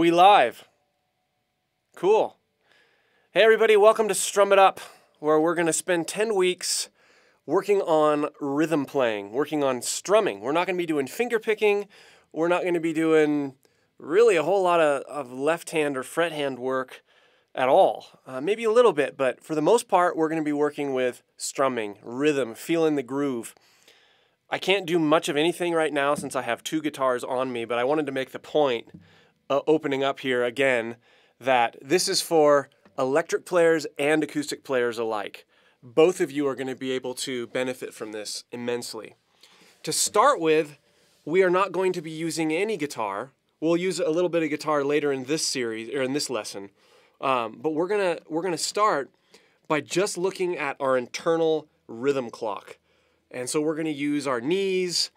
we live? Cool. Hey everybody, welcome to Strum It Up, where we're going to spend 10 weeks working on rhythm playing, working on strumming. We're not going to be doing finger picking. We're not going to be doing really a whole lot of left hand or fret hand work at all. Maybe a little bit, but for the most part, we're going to be working with strumming, rhythm, feeling the groove. I can't do much of anything right now since I have two guitars on me, but I wanted to make the point opening up here again that this is for electric players and acoustic players alike. Both of you are going to be able to benefit from this immensely. To start with, we are not going to be using any guitar. We'll use a little bit of guitar later in this series, or in this lesson, but we're gonna start by just looking at our internal rhythm clock. And so we're going to use our knees,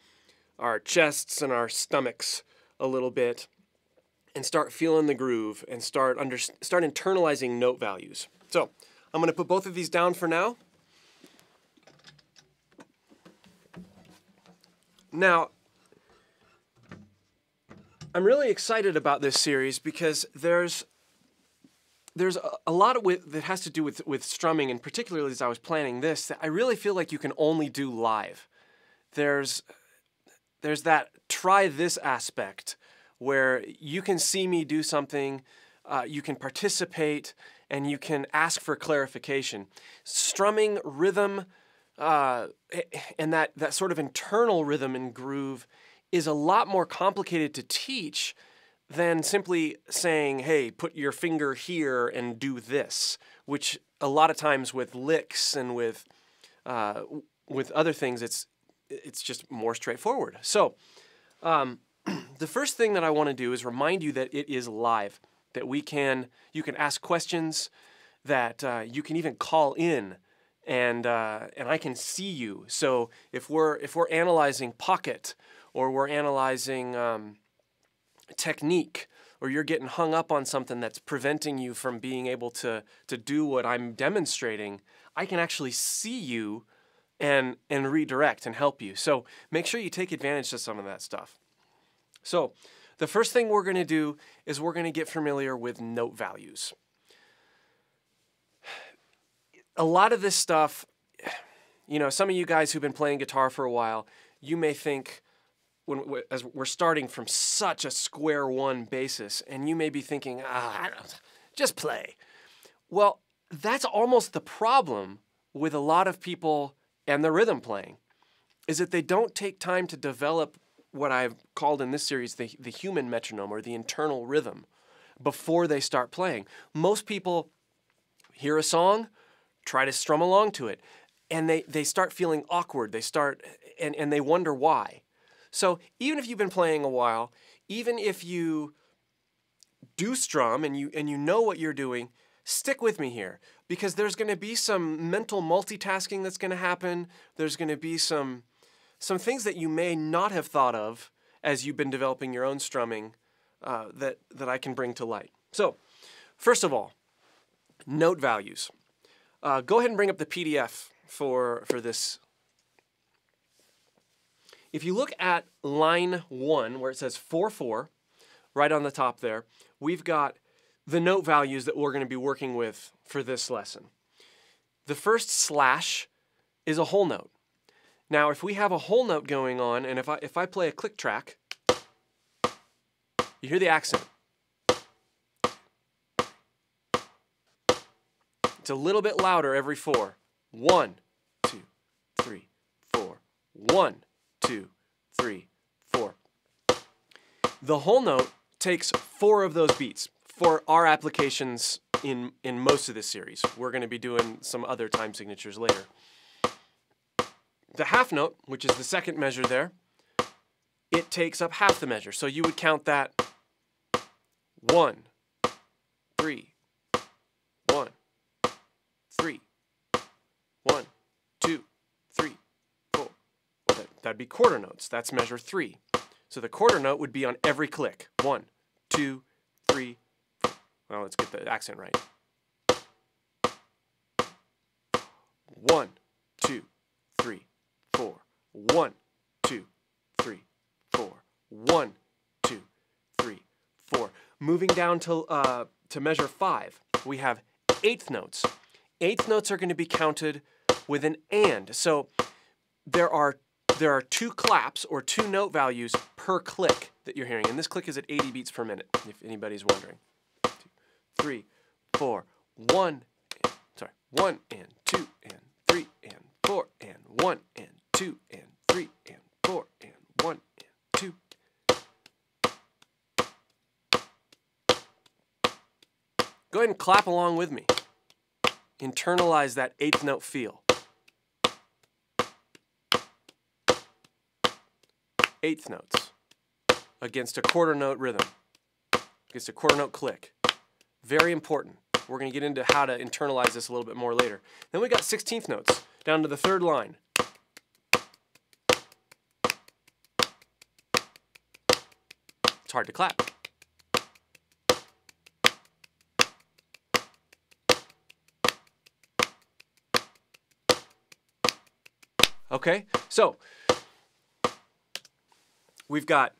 our chests, and our stomachs a little bit and start feeling the groove and start internalizing note values. So I'm going to put both of these down for now. Now, I'm really excited about this series because there's a lot that has to do with strumming, and particularly as I was planning this, that I really feel like you can only do live. There's that try this aspect where you can see me do something, you can participate, and you can ask for clarification. Strumming, rhythm, and that sort of internal rhythm and groove is a lot more complicated to teach than simply saying, hey, put your finger here and do this, which a lot of times with licks and with other things, it's just more straightforward. So the first thing that I want to do is remind you that it is live, that you can ask questions, that you can even call in, and I can see you. So if we're analyzing pocket, or we're analyzing technique, or you're getting hung up on something that's preventing you from being able to do what I'm demonstrating, I can actually see you and redirect and help you. So make sure you take advantage of some of that stuff. So the first thing we're going to do is we're going to get familiar with note values. A lot of this stuff, you know, some of you guys who've been playing guitar for a while, you may think, as we're starting from such a square one basis, and you may be thinking, I don't, just play. Well, that's almost the problem with a lot of people and their rhythm playing, is that they don't take time to develop what I've called in this series the human metronome, or the internal rhythm, before they start playing. Most people hear a song, try to strum along to it, and they start feeling awkward. They start, and they wonder why. So even if you've been playing a while, even if you do strum and you know what you're doing, stick with me here, because there's going to be some mental multitasking that's going to happen. There's going to be some things that you may not have thought of as you've been developing your own strumming that I can bring to light. So first of all, note values. Go ahead and bring up the PDF for this. If you look at line 1, where it says 4/4, right on the top there, we've got the note values that we're going to be working with for this lesson. The first slash is a whole note. Now, if we have a whole note going on, and if I play a click track, you hear the accent. It's a little bit louder every 4. 1, 2, 3, 4, 1. 2, 3, 4. The whole note takes 4 of those beats for our applications in most of this series. We're going to be doing some other time signatures later. The half note, which is the second measure there, it takes up half the measure. So you would count that 1, 3, 1, 3, 1, 2, 3. That'd be quarter notes. That's measure 3. So the quarter note would be on every click. 1, 2, 3, 4. Well, let's get the accent right. 1, 2, 3, 4. 1, 2, 3, 4. 1, 2, 3, 4. Moving down to measure 5, we have eighth notes. Eighth notes are going to be counted with an and. So there are two claps or two note values per click that you're hearing. And this click is at 80 beats per minute, if anybody's wondering. 1 and 2 and 3 and 4 and 1 and 2 and 3 and 4 and 1 and 2. Go ahead and clap along with me. Internalize that eighth note feel. Eighth notes against a quarter note rhythm, against a quarter note click. Very important. We're going to get into how to internalize this a little bit more later. Then we got 16th notes down to the third line. It's hard to clap. Okay, so we've got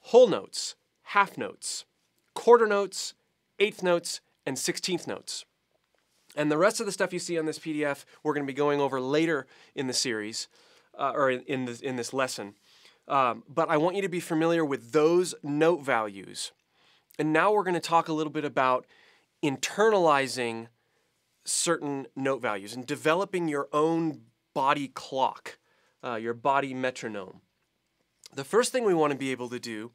whole notes, half notes, quarter notes, eighth notes, and 16th notes. And the rest of the stuff you see on this PDF, we're going to be going over later in the series, or in this lesson. But I want you to be familiar with those note values. And now we're going to talk a little bit about internalizing certain note values and developing your own body clock, your body metronome. The first thing we want to be able to do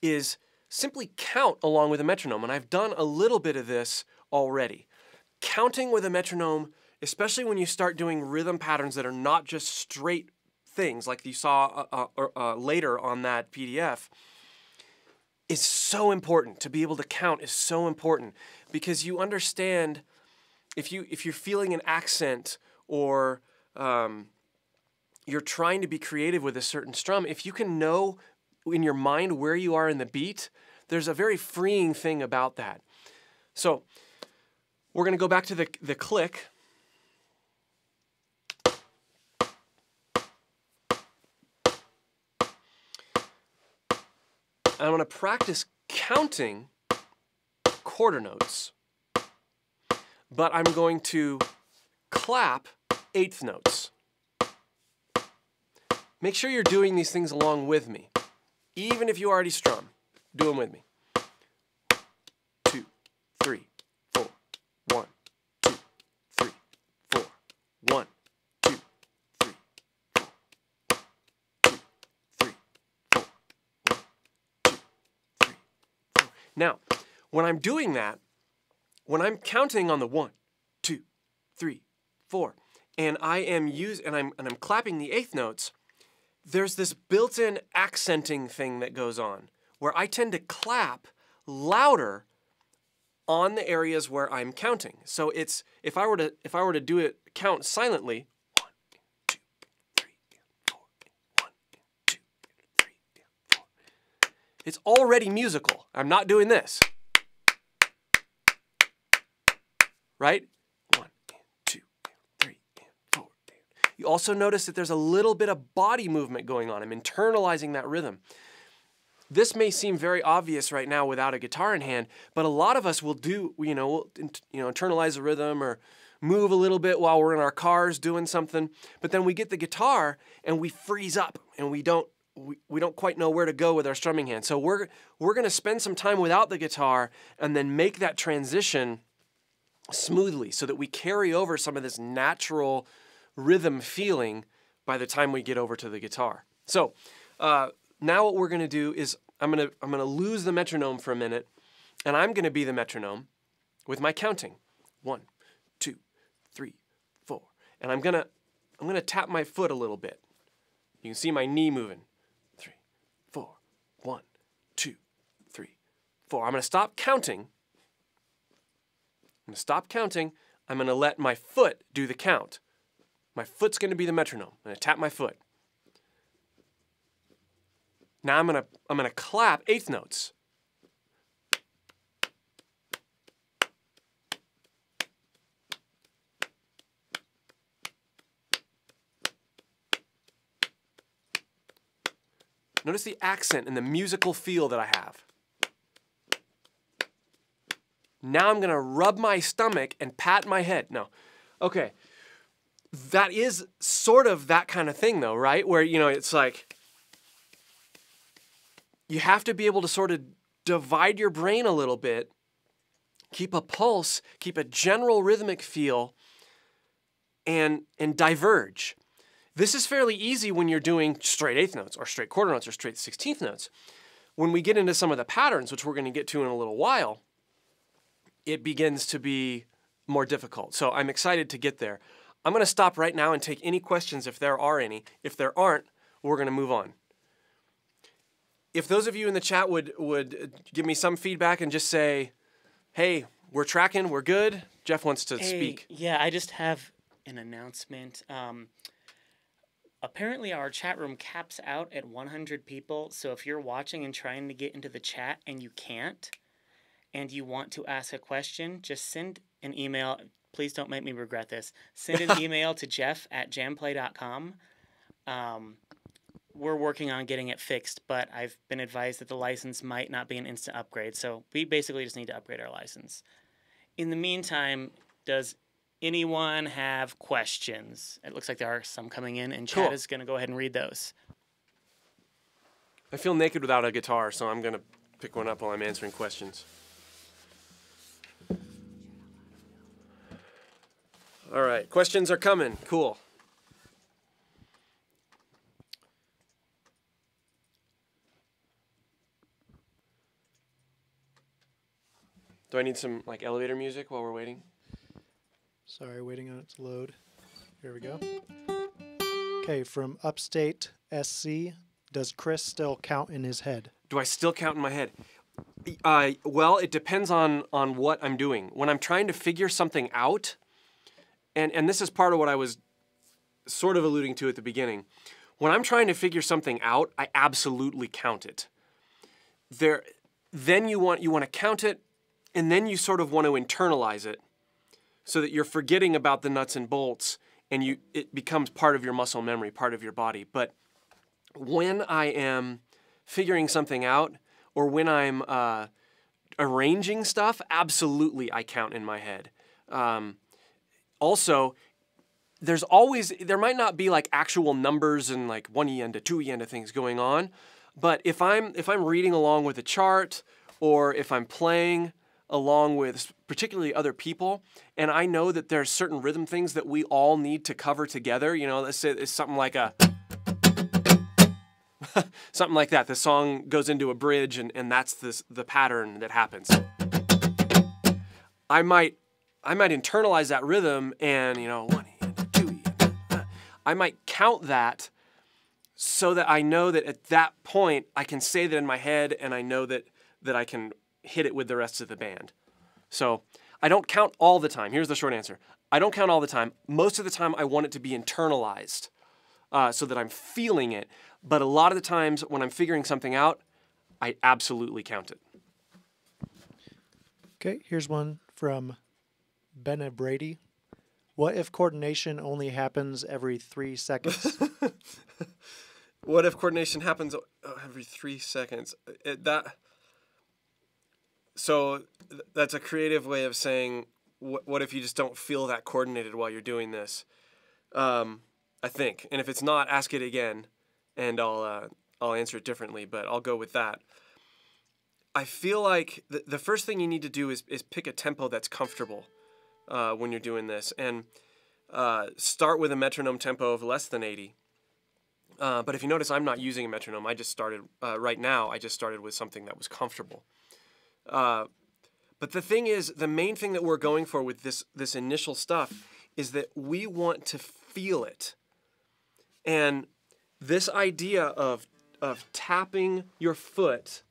is simply count along with a metronome, and I've done a little bit of this already. Counting with a metronome, especially when you start doing rhythm patterns that are not just straight things like you saw later on that PDF, is so important. To be able to count is so important because you understand if you're feeling an accent or you're trying to be creative with a certain strum, if you can know in your mind where you are in the beat, there's a very freeing thing about that. So we're going to go back to the click. I want to practice counting quarter notes, but I'm going to clap eighth notes. Make sure you're doing these things along with me. Even if you already strum, do them with me. 2, 3, 4, 1, 2, 3, 4, 1, 2, 3, 4, 1, 2, 3, 4, 1, 2, 3, 4. Now, when I'm doing that, when I'm counting on the 1, 2, 3, 4, and I'm clapping the eighth notes, there's this built-in accenting thing that goes on where I tend to clap louder on the areas where I'm counting. So it's if I were to do it count silently, 1, 2, 3, 4, 1, 2, 3, 4. It's already musical. I'm not doing this. Right? You also notice that there's a little bit of body movement going on. I'm internalizing that rhythm. This may seem very obvious right now without a guitar in hand, but a lot of us will do, we'll internalize a rhythm or move a little bit while we're in our cars doing something, but then we get the guitar and we freeze up and we don't quite know where to go with our strumming hand. So we're going to spend some time without the guitar and then make that transition smoothly so that we carry over some of this natural rhythm feeling by the time we get over to the guitar. So now what we're going to do is I'm going to lose the metronome for a minute, and I'm going to be the metronome with my counting. 1, 2, 3, 4, and I'm going to tap my foot a little bit. You can see my knee moving. 3, 4, 1, 2, 3, 4. I'm going to stop counting. I'm going to let my foot do the count. My foot's going to be the metronome. I'm going to tap my foot. Now I'm going to clap eighth notes. Notice the accent and the musical feel that I have. Now I'm gonna rub my stomach and pat my head. No, okay. That is sort of that kind of thing though, right? Where, you know, it's like, you have to be able to sort of divide your brain a little bit, keep a pulse, keep a general rhythmic feel, and diverge. This is fairly easy when you're doing straight eighth notes or straight quarter notes or straight 16th notes. When we get into some of the patterns, which we're gonna get to in a little while, it begins to be more difficult. So I'm excited to get there. I'm gonna stop right now and take any questions if there are any. If there aren't, we're gonna move on. If those of you in the chat would give me some feedback and just say, hey, we're tracking, we're good. Jeff wants to speak. Yeah, I just have an announcement. Apparently our chat room caps out at 100 people. So if you're watching and trying to get into the chat and you can't, and you want to ask a question, just send an email. Please don't make me regret this. Send an email to jeff@jamplay.com. We're working on getting it fixed, but I've been advised that the license might not be an instant upgrade, so we basically just need to upgrade our license. In the meantime, does anyone have questions? It looks like there are some coming in, and Chad is going to go ahead and read those. I feel naked without a guitar, so I'm going to pick one up while I'm answering questions. All right, questions are coming. Cool. Do I need some like elevator music while we're waiting? Sorry, waiting on it to load. Here we go. Okay, from Upstate SC, does Chris still count in his head? Do I still count in my head? Well, it depends on what I'm doing. When I'm trying to figure something out, and this is part of what I was sort of alluding to at the beginning. When I'm trying to figure something out, I absolutely count it. Then you want to count it, and then you sort of want to internalize it so that you're forgetting about the nuts and bolts, and it becomes part of your muscle memory, part of your body. But when I am figuring something out, or when I'm arranging stuff, absolutely I count in my head. Also, there might not be like actual numbers and like 1e and a 2e and a things going on, but if I'm reading along with a chart, or if I'm playing along with particularly other people, and I know that there's certain rhythm things that we all need to cover together, you know, let's say it's something like a something like that. The song goes into a bridge and that's the pattern that happens. I might internalize that rhythm and, you know, 1e and a 2e. I might count that so that I know that at that point I can say that in my head, and I know that I can hit it with the rest of the band. So I don't count all the time. Here's the short answer. I don't count all the time. Most of the time I want it to be internalized so that I'm feeling it. But a lot of the times when I'm figuring something out, I absolutely count it. Okay, here's one from Benna Brady. What if coordination only happens every 3 seconds? What if coordination happens every 3 seconds? So that's a creative way of saying, what if you just don't feel that coordinated while you're doing this? I think. And if it's not, ask it again, and I'll answer it differently, but I'll go with that. I feel like the first thing you need to do is pick a tempo that's comfortable when you're doing this, and start with a metronome tempo of less than 80. But if you notice, I'm not using a metronome. I just started, right now, I just started with something that was comfortable. But the thing is, the main thing that we're going for with this initial stuff is that we want to feel it. And this idea of tapping your foot,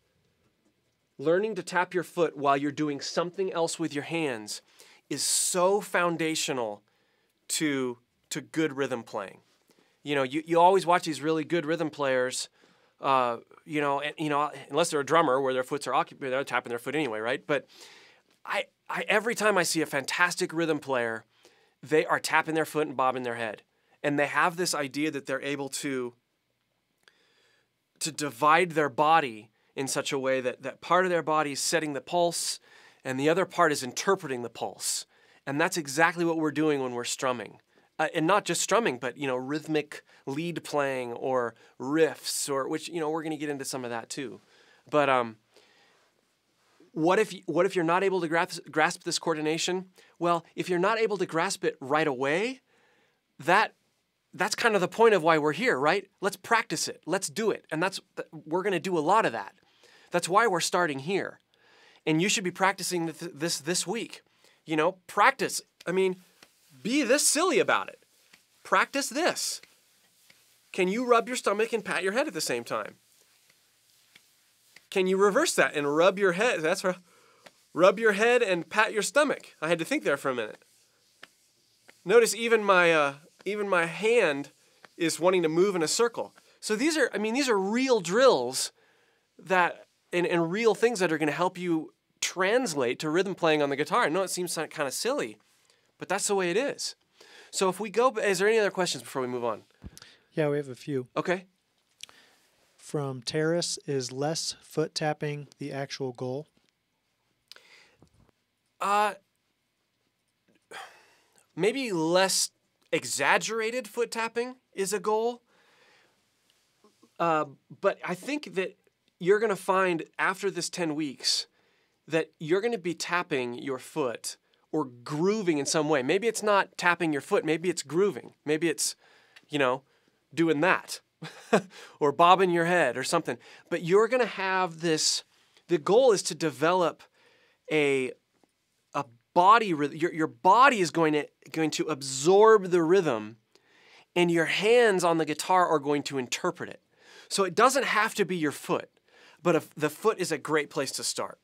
learning to tap your foot while you're doing something else with your hands, is so foundational to good rhythm playing. You know, you always watch these really good rhythm players. You know, and, you know, unless they're a drummer where their foots are occupied, they're tapping their foot anyway, right? But I every time I see a fantastic rhythm player, they are tapping their foot and bobbing their head. And they have this idea that they're able to divide their body in such a way that part of their body is setting the pulse and the other part is interpreting the pulse. And that's exactly what we're doing when we're strumming. And not just strumming, but, you know, rhythmic lead playing or riffs, or which, you know, we're going to get into some of that too. But what if you're not able to grasp this coordination? Well, if you're not able to grasp it right away, that's kind of the point of why we're here, right? Let's practice it. Let's do it. And we're going to do a lot of that. That's why we're starting here. And you should be practicing this week. You know, practice. I mean, be this silly about it. Practice this. Can you rub your stomach and pat your head at the same time? Can you reverse that and rub your head? That's right. Rub your head and pat your stomach. I had to think there for a minute. Notice even my hand is wanting to move in a circle. So these are real drills that and real things that are going to help you translate to rhythm playing on the guitar. I know it seems kind of silly, but that's the way it is. So if we go, is there any other questions before we move on? Yeah, we have a few. Okay. From Terrace, is less foot tapping the actual goal? Maybe less exaggerated foot tapping is a goal. But I think that you're going to find after this 10 weeks that you're going to be tapping your foot or grooving in some way. Maybe it's not tapping your foot. Maybe it's grooving. Maybe it's, you know, doing that or bobbing your head or something. But you're going to have this, the goal is to develop a body, your body is going to absorb the rhythm, and your hands on the guitar are going to interpret it. So it doesn't have to be your foot, but the foot is a great place to start.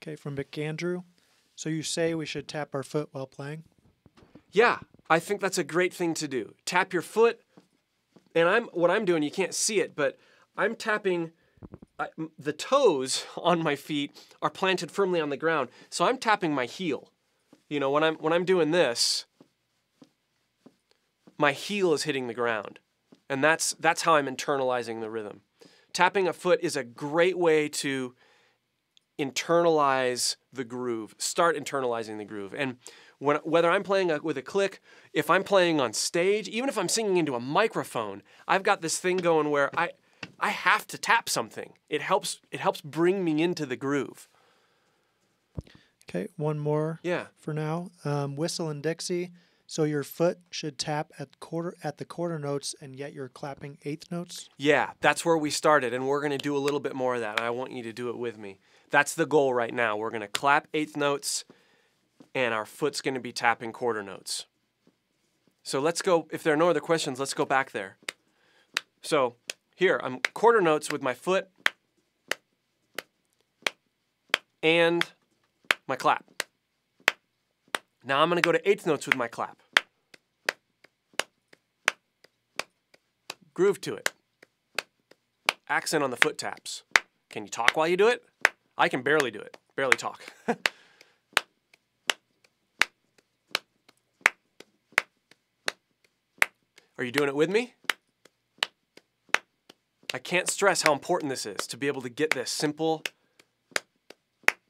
Okay, from McAndrew. So you say we should tap our foot while playing? Yeah, I think that's a great thing to do. Tap your foot, and what I'm doing, you can't see it, but I'm tapping. The toes on my feet are planted firmly on the ground, so I'm tapping my heel. You know, when I'm doing this, my heel is hitting the ground, and that's how I'm internalizing the rhythm. Tapping a foot is a great way to internalize the groove. Start internalizing the groove, and whether I'm playing with a click, if I'm playing on stage, even if I'm singing into a microphone, I've got this thing going where I have to tap something. It helps bring me into the groove. Okay, one more. Yeah. For now, Whistle and Dixie. So your foot should tap at the quarter notes, and yet you're clapping eighth notes. Yeah, that's where we started, and we're going to do a little bit more of that. And I want you to do it with me. That's the goal right now. We're going to clap eighth notes, and our foot's going to be tapping quarter notes. So let's go. If there are no other questions, let's go back there. So. Here, I'm quarter notes with my foot and my clap. Now I'm going to go to eighth notes with my clap. Groove to it. Accent on the foot taps. Can you talk while you do it? I can barely do it. Barely talk. Are you doing it with me? I can't stress how important this is, to be able to get this simple,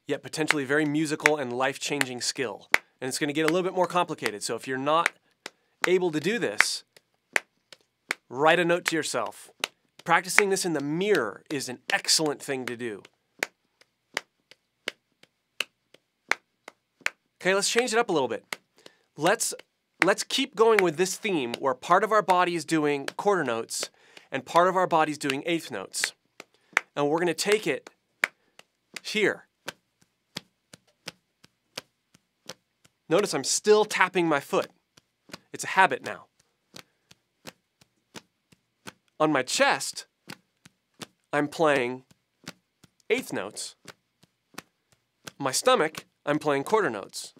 yet potentially very musical and life-changing skill. And it's going to get a little bit more complicated, so if you're not able to do this, write a note to yourself. Practicing this in the mirror is an excellent thing to do. Okay, let's change it up a little bit. Let's keep going with this theme where part of our body is doing quarter notes and part of our body's doing eighth notes. And we're going to take it here. Notice I'm still tapping my foot. It's a habit now. On my chest, I'm playing eighth notes. My stomach, I'm playing quarter notes.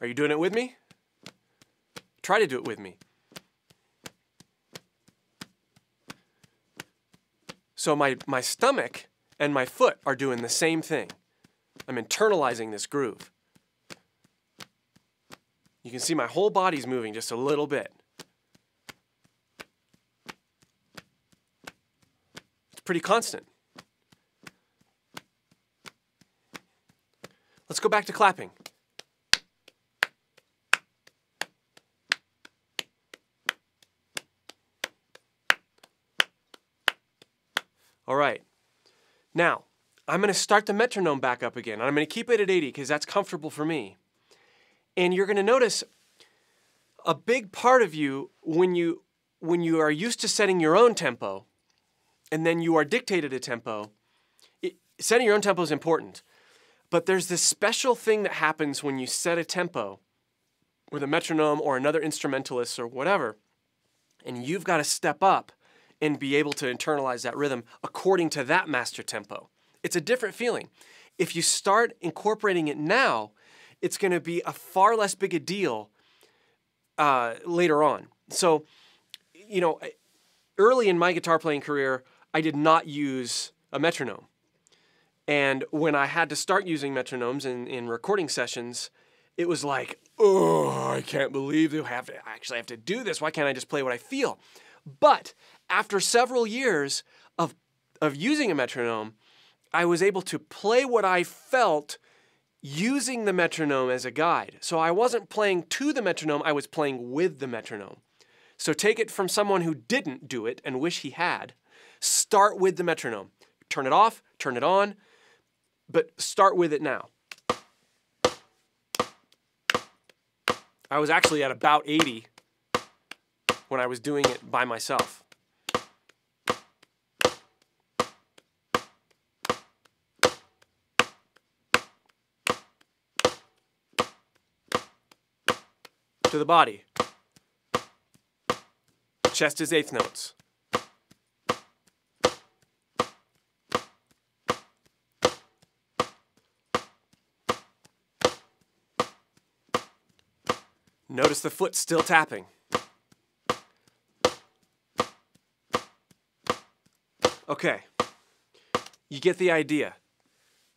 Are you doing it with me? Try to do it with me. So my stomach and my foot are doing the same thing. I'm internalizing this groove. You can see my whole body's moving just a little bit. pretty constant. Let's go back to clapping. All right, now I'm gonna start the metronome back up again, and I'm gonna keep it at 80 because that's comfortable for me. And you're gonna notice a big part of you when you are used to setting your own tempo, and then you are dictated a tempo, setting your own tempo is important. But there's this special thing that happens when you set a tempo with a metronome or another instrumentalist or whatever, and you've gotta step up and be able to internalize that rhythm according to that master tempo. It's a different feeling. If you start incorporating it now, it's gonna be a far less big a deal later on. So, you know, early in my guitar playing career, I did not use a metronome. And when I had to start using metronomes in recording sessions, it was like, oh, I can't believe they have to actually have to do this. Why can't I just play what I feel? But after several years of using a metronome, I was able to play what I felt using the metronome as a guide. So I wasn't playing to the metronome, I was playing with the metronome. So take it from someone who didn't do it and wish he had. Start with the metronome. Turn it off, turn it on, but start with it now. I was actually at about 80 when I was doing it by myself. To the body. Chest is eighth notes. Notice the foot still tapping. Okay, you get the idea.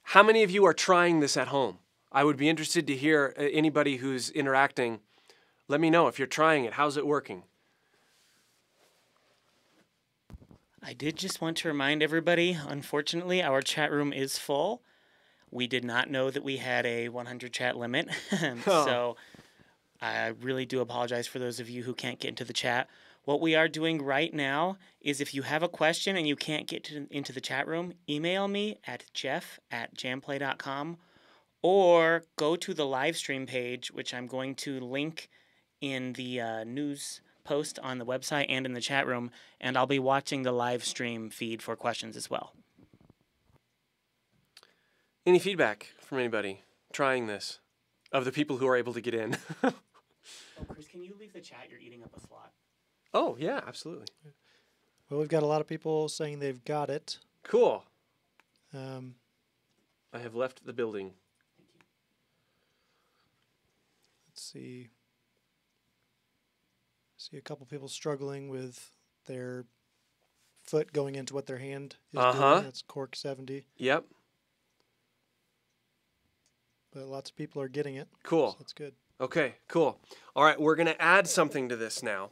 How many of you are trying this at home? I would be interested to hear anybody who's interacting. Let me know if you're trying it. How's it working? I did just want to remind everybody, unfortunately, our chat room is full. We did not know that we had a 100 chat limit. So I really do apologize for those of you who can't get into the chat. What we are doing right now is if you have a question and you can't get into the chat room, email me at jeff@jamplay.com or go to the live stream page, which I'm going to link in the news post on the website and in the chat room, and I'll be watching the live stream feed for questions as well. Any feedback from anybody trying this, of the people who are able to get in? Oh, Chris, can you leave the chat? You're eating up a slot. Oh, yeah, absolutely. Well, we've got a lot of people saying they've got it. Cool. I have left the building. Thank you. Let's see. See a couple people struggling with their foot going into what their hand is doing. That's Cork 70. Yep. But lots of people are getting it. Cool. So that's good. Okay, cool. All right, we're going to add something to this now.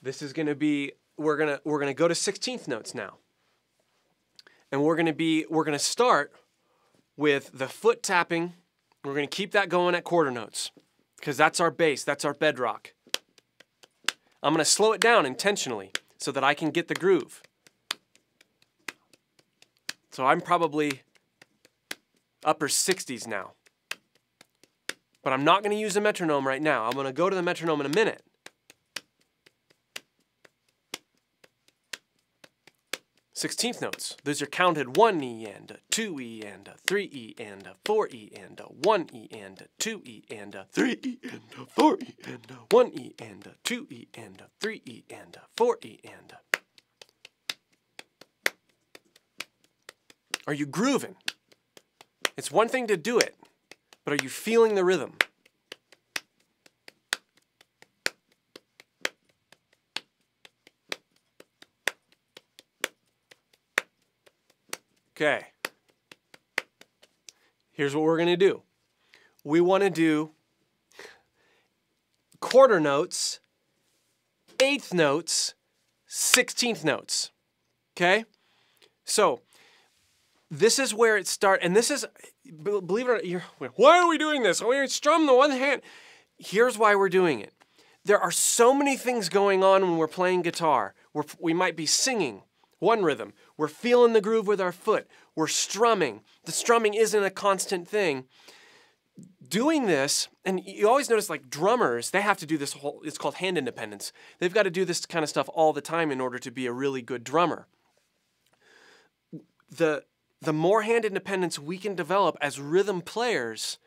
This is going to be, we're going to go to 16th notes now. And we're going to start with the foot tapping. We're going to keep that going at quarter notes because that's our base, that's our bedrock. I'm going to slow it down intentionally so that I can get the groove. So I'm probably upper 60s now. But I'm not going to use a metronome right now. I'm going to go to the metronome in a minute. Sixteenth notes. Those are counted 1E and a 2E and a 3E and a 4E and a 1E and a 2E and a 3E and a 4E and a 1E and a 2E and a 3E and a 4E and a... Are you grooving? It's one thing to do it, but are you feeling the rhythm? Okay, here's what we're gonna do. We wanna do quarter notes eighth notes, 16th notes, okay? So this is where it starts, and this is, believe it or not, why are we doing this? We're strum the one hand. Here's why we're doing it. There are so many things going on when we're playing guitar. We might be singing one rhythm. We're feeling the groove with our foot. We're strumming. The strumming isn't a constant thing. Doing this, and you always notice like drummers, they have to do this whole, it's called hand independence. They've got to do this kind of stuff all the time in order to be a really good drummer. The more hand independence we can develop as rhythm players,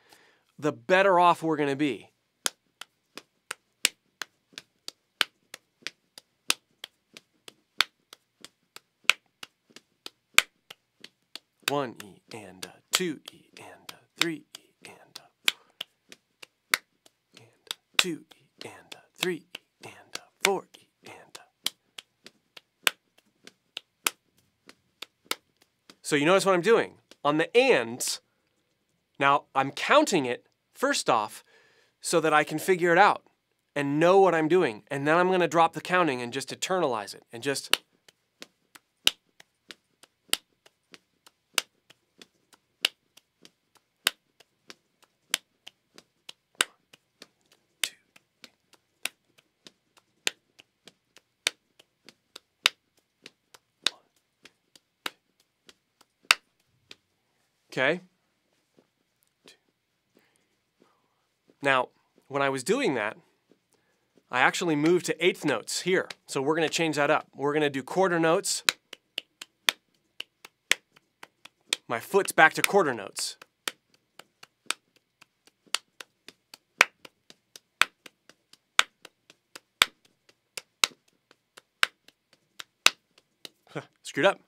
the better off we're going to be. One E and a, two E and a, three E and a, four E and a, two E and a, three E and a, four E and a. So you notice what I'm doing. On the ands, now I'm counting it first off so that I can figure it out and know what I'm doing. And then I'm going to drop the counting and just eternalize it and just... Okay. Now, when I was doing that, I actually moved to eighth notes here. So we're going to change that up. We're going to do quarter notes. My foot's back to quarter notes. Huh, screwed up.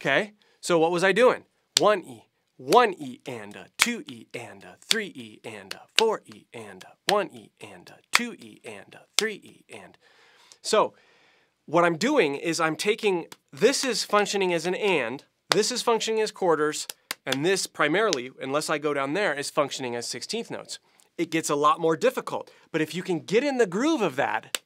Okay, so what was I doing? One E and a, two E and a, three E and a, four E and a, one E and a, two E and a, three E and. So what I'm doing is I'm taking, this is functioning as an and, this is functioning as quarters, and this primarily, unless I go down there, is functioning as 16th notes. It gets a lot more difficult, but if you can get in the groove of that,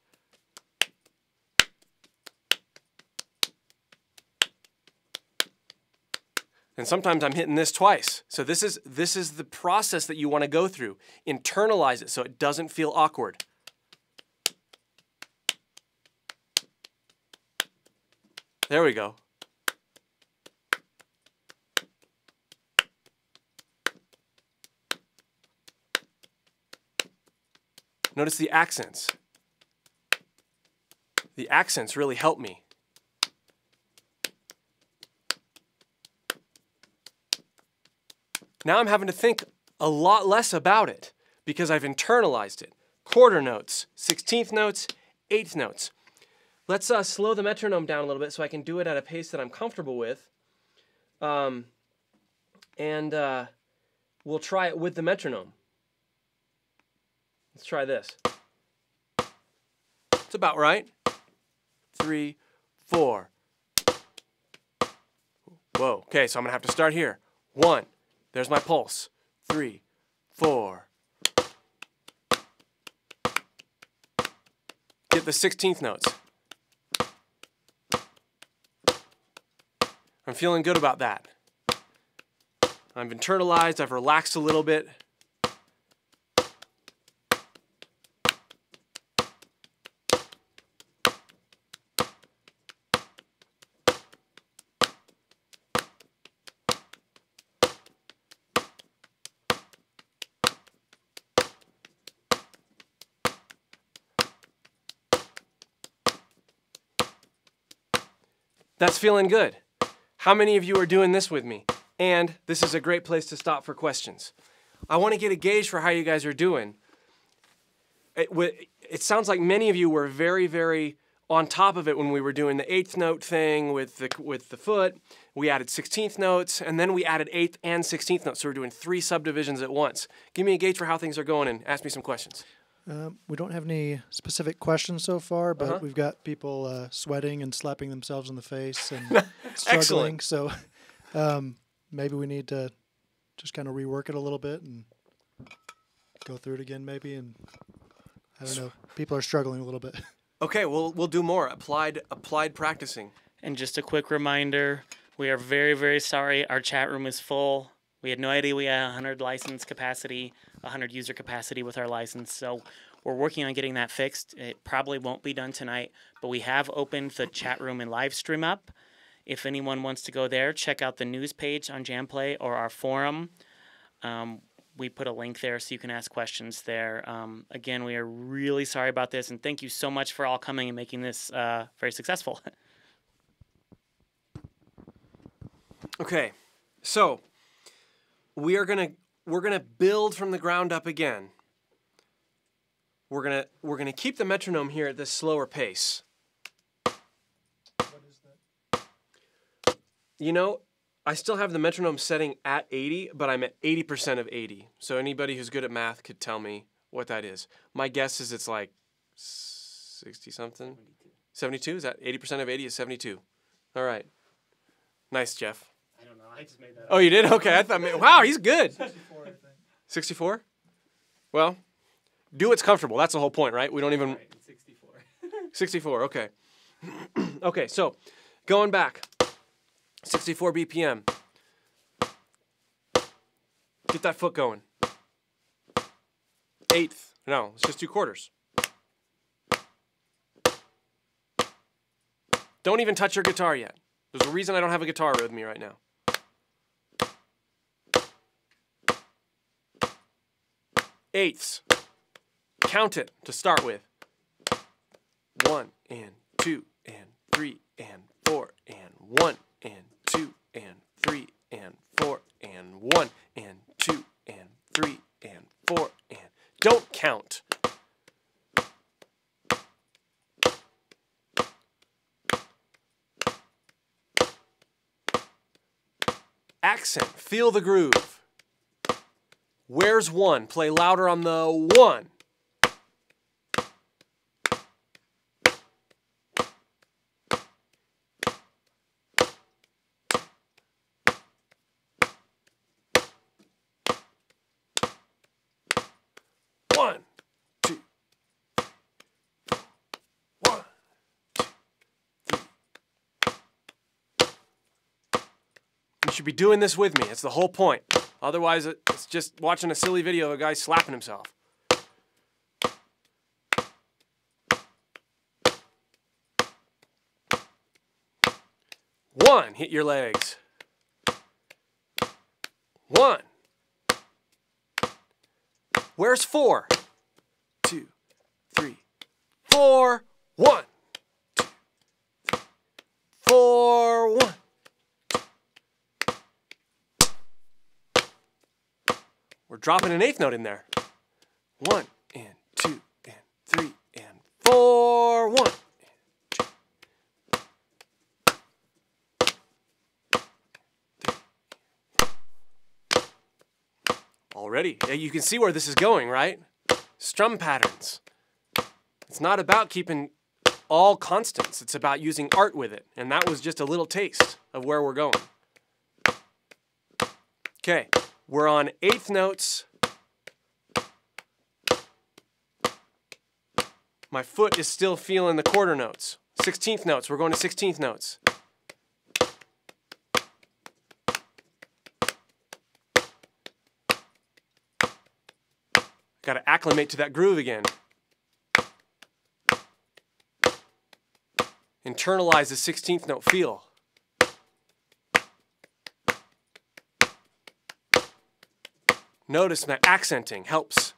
and sometimes I'm hitting this twice. So this is the process that you want to go through. Internalize it so it doesn't feel awkward. There we go. Notice the accents. The accents really help me. Now I'm having to think a lot less about it because I've internalized it. Quarter notes, 16th notes, eighth notes. Let's slow the metronome down a little bit so I can do it at a pace that I'm comfortable with. We'll try it with the metronome. Let's try this. It's about right. 3, 4. Whoa, okay, so I'm gonna have to start here. 1. There's my pulse. 3, 4. Get the 16th notes. I'm feeling good about that. I've internalized, I've relaxed a little bit. That's feeling good. How many of you are doing this with me? And this is a great place to stop for questions. I want to get a gauge for how you guys are doing. It sounds like many of you were very, very on top of it when we were doing the eighth note thing with the foot. We added 16th notes, and then we added eighth and 16th notes, so we're doing 3 subdivisions at once. Give me a gauge for how things are going and ask me some questions. We don't have any specific questions so far, but we've got people sweating and slapping themselves in the face and struggling. So Maybe we need to just kind of rework it a little bit and go through it again, maybe. And I don't know. People are struggling a little bit. Okay, we'll do more applied practicing. And just a quick reminder, we are very, very sorry. Our chat room is full. We had no idea we had 100 license capacity, 100 user capacity with our license. So we're working on getting that fixed. It probably won't be done tonight, but we have opened the chat room and live stream up. If anyone wants to go there, check out the news page on JamPlay or our forum. We put a link there so you can ask questions there. Again, we are really sorry about this, and thank you so much for all coming and making this very successful. Okay, so we are we're gonna build from the ground up again. We're gonna keep the metronome here at this slower pace. What is that? You know, I still have the metronome setting at 80, but I'm at 80% of 80. So anybody who's good at math could tell me what that is. My guess is it's like 60-something? 72? Is that 80% of 80 is 72? All right. Nice, Jeff. I don't know. I just made that up. Oh, you did? Okay. I thought, wow, he's good. 64, I think. 64? Well, do what's comfortable. That's the whole point, right? We don't even... Right, 64. 64, okay. Okay, so going back. 64 BPM. Get that foot going. Eighth. No, it's just two quarters. Don't even touch your guitar yet. There's a reason I don't have a guitar with me right now. Eighths. Count it to start with. 1 and 2 and 3 and 4 and 1 and 2 and 3 and 4 and 1 and 2 and 3 and 4 and don't count. Accent, feel the groove. Where's one? Play louder on the one. Should be doing this with me. It's the whole point. Otherwise, it's just watching a silly video of a guy slapping himself. One, hit your legs. One. Where's four? 2, 3, 4. 1, 2, 3, 4, 1. We're dropping an eighth note in there. 1 and 2 and 3 and 4. 1, 2, 3. Already, yeah, you can see where this is going, right? Strum patterns. It's not about keeping all constants. It's about using art with it. And that was just a little taste of where we're going. Okay. We're on eighth notes. My foot is still feeling the quarter notes. 16th notes, we're going to 16th notes. Gotta acclimate to that groove again. Internalize the 16th note feel. Notice that accenting helps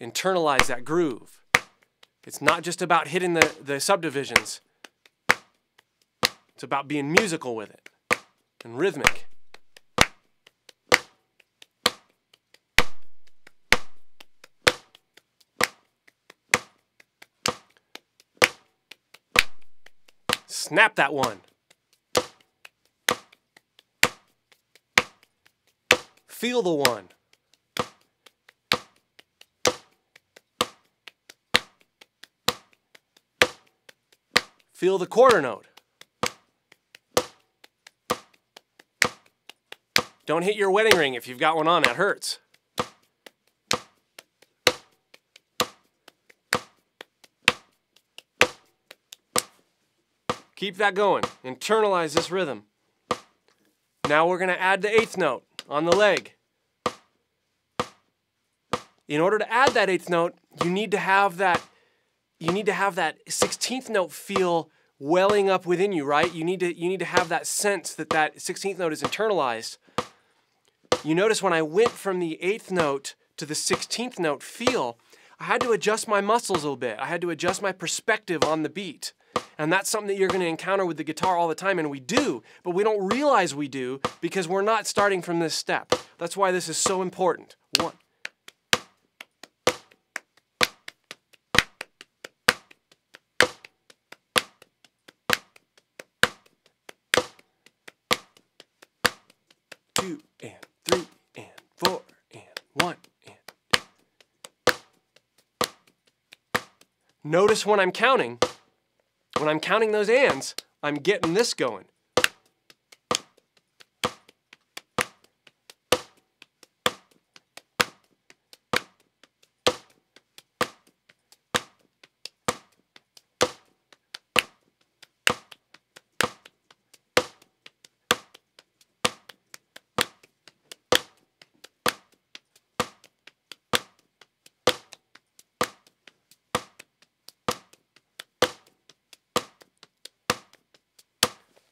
internalize that groove. It's not just about hitting the subdivisions. It's about being musical with it and rhythmic. Snap that one. Feel the one. Feel the quarter note. Don't hit your wedding ring if you've got one on, that hurts. Keep that going, internalize this rhythm. Now we're gonna add the eighth note on the leg. In order to add that eighth note, you need to have that 16th note feel welling up within you, right? You need to have that sense that that 16th note is internalized. You notice when I went from the 8th note to the 16th note feel, I had to adjust my muscles a little bit. I had to adjust my perspective on the beat. And that's something that you're going to encounter with the guitar all the time, and we do, but we don't realize we do because we're not starting from this step. That's why this is so important. One. Two, and three, and four, and one, and two. Notice when I'm counting, those ands, I'm getting this going.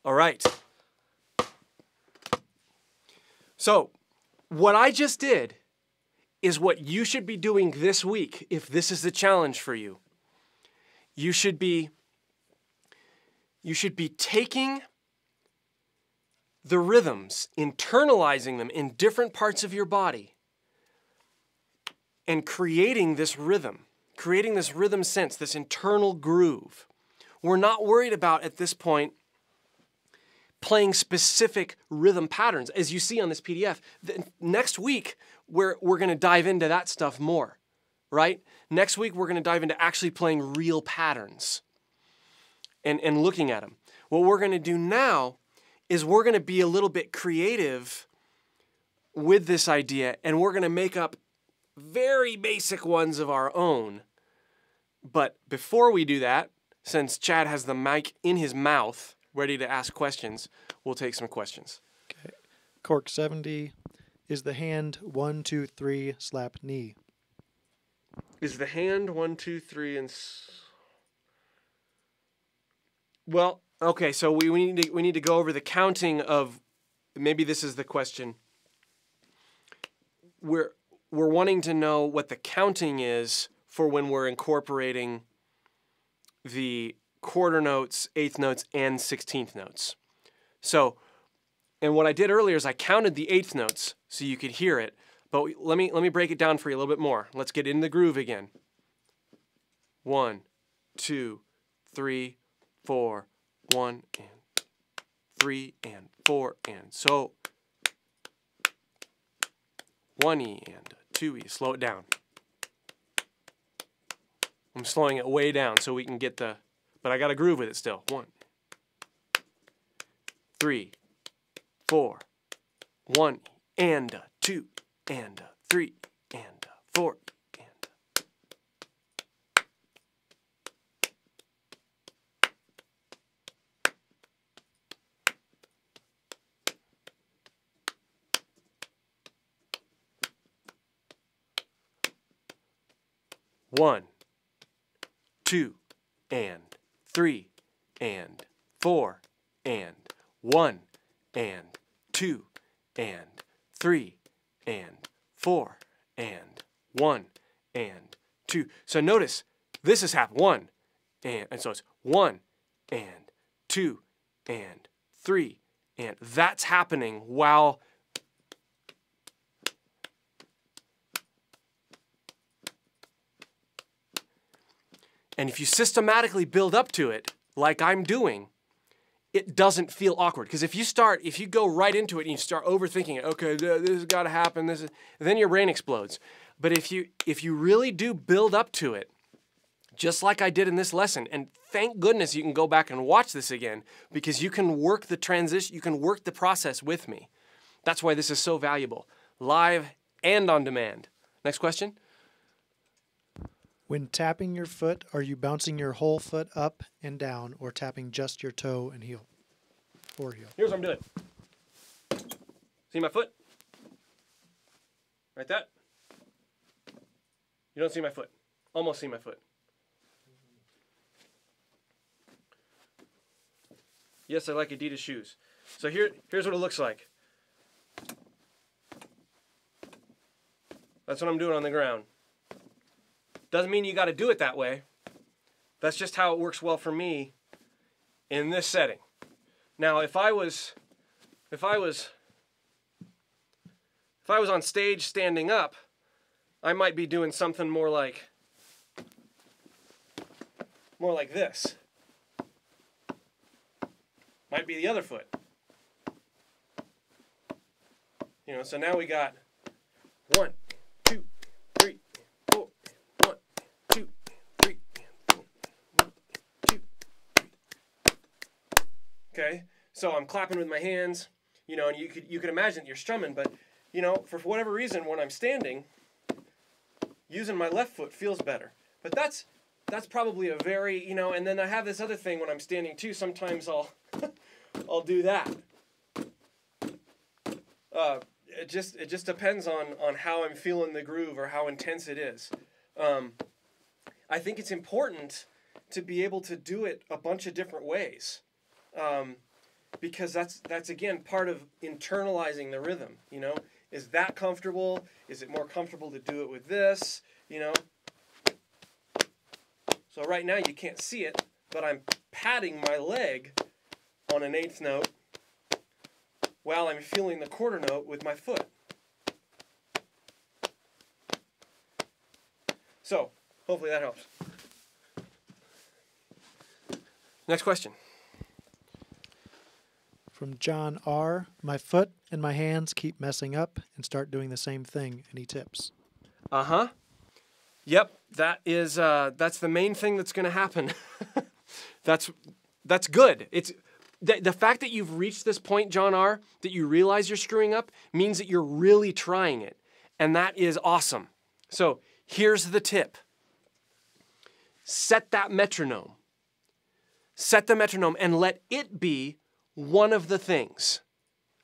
All right. So, what I just did is what you should be doing this week if this is the challenge for you. You should be taking the rhythms, internalizing them in different parts of your body, and creating this rhythm sense, this internal groove. We're not worried about, at this point, playing specific rhythm patterns, as you see on this PDF. Next week, we're gonna dive into that stuff more, right? Next week, we're gonna dive into actually playing real patterns and looking at them. What we're gonna do now is we're gonna be a little bit creative with this idea, and we're gonna make up very basic ones of our own. But before we do that, since Chad has the mic in his mouth, ready to ask questions, we'll take some questions. Okay. Cork 70, is the hand 1, 2, 3, slap knee? Is the hand 1, 2, 3, and... Well, okay, so we need to go over the counting of, maybe this is the question. We're wanting to know what the counting is for when we're incorporating the quarter notes, eighth notes, and 16th notes. So, and what I did earlier is I counted the eighth notes so you could hear it, but let me break it down for you a little bit more. Let's get in the groove again. 1, 2, 3, 4, 1, and 3, and 4, and so. 1E and 2E, slow it down. I'm slowing it way down so we can get the, but I got a groove with it still. 1, 3, 4, 1, and a 2, and a 3, and a 4, and a... One, two, and 3, and 4, and 1, and 2, and 3, and 4, and 1, and 2. So notice, this is half 1, and so it's 1, and 2, and 3, and that's happening while... And if you systematically build up to it, like I'm doing, it doesn't feel awkward. Because if you go right into it and you start overthinking it, okay, this has got to happen, this is, then your brain explodes. But if you really do build up to it, just like I did in this lesson, and thank goodness you can go back and watch this again, because you can work the process with me. That's why this is so valuable, live and on demand. Next question. When tapping your foot, are you bouncing your whole foot up and down or tapping just your toe and heel? Or heel? Here's what I'm doing. See my foot? Right that? You don't see my foot. Almost see my foot. Yes, I like Adidas shoes. So here's what it looks like. That's what I'm doing on the ground. Doesn't mean you got to do it that way. That's just how it works well for me in this setting. Now, if I was on stage standing up, I might be doing something more like this. Might be the other foot. You know, so now we got 1, 2, 3, 4, 1, 2, 3, 4, 1, 2, 3. Okay, so I'm clapping with my hands, you know, and you could imagine that you're strumming, but you know, for whatever reason, when I'm standing, using my left foot feels better. But that's probably a very, you know, and then I have this other thing when I'm standing too. Sometimes I'll do that. It just depends on how I'm feeling the groove or how intense it is. I think it's important to be able to do it a bunch of different ways, because that's again part of internalizing the rhythm. You know, is that comfortable? Is it more comfortable to do it with this? You know. So right now you can't see it, but I'm patting my leg on an eighth note while I'm feeling the quarter note with my foot. So, hopefully that helps. Next question. From John R. My foot and my hands keep messing up and start doing the same thing. Any tips? Uh-huh. Yep, that is that's the main thing that's going to happen. That's good. It's the fact that you've reached this point, John R., that you realize you're screwing up means that you're really trying it, and that is awesome. So here's the tip: set that metronome. Set the metronome and let it be one of the things.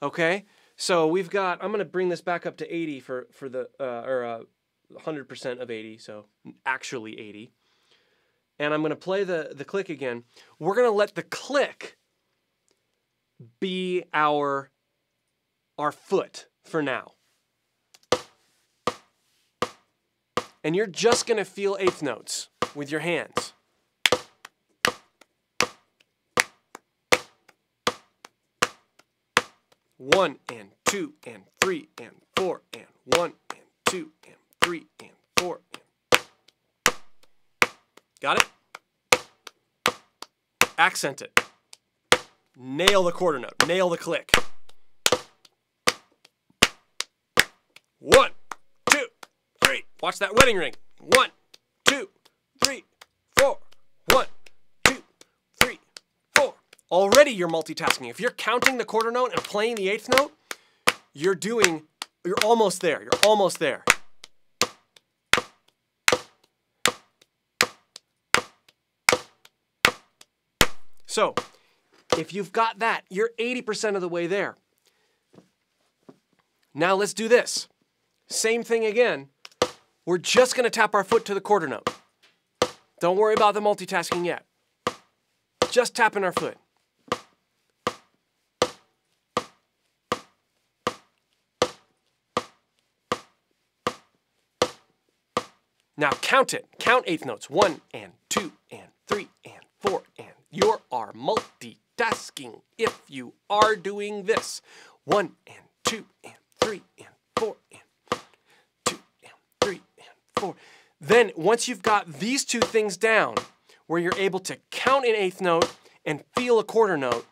Okay. So we've got. I'm going to bring this back up to 80 for the 100% of 80, so actually 80. And I'm going to play the click again. We're going to let the click be our foot for now. And you're just going to feel eighth notes with your hands. One and two and three and four and one and two and three and four and. Got it? Accent it. Nail the quarter note. Nail the click. 1, 2, 3. Watch that wedding ring. 1, 2, 3, 4. 1, 2, 3, 4. Already you're multitasking. If you're counting the quarter note and playing the eighth note, you're almost there. You're almost there. So, if you've got that, you're 80% of the way there. Now let's do this. Same thing again. We're just going to tap our foot to the quarter note. Don't worry about the multitasking yet. Just tapping our foot. Now count it. Count eighth notes. 1 and 2 and 3 and 4 and. You are multitasking if you are doing this. 1 and 2 and 3 and 4 and 1, 2 and 3 and 4. Then once you've got these two things down, where you're able to count an eighth note and feel a quarter note,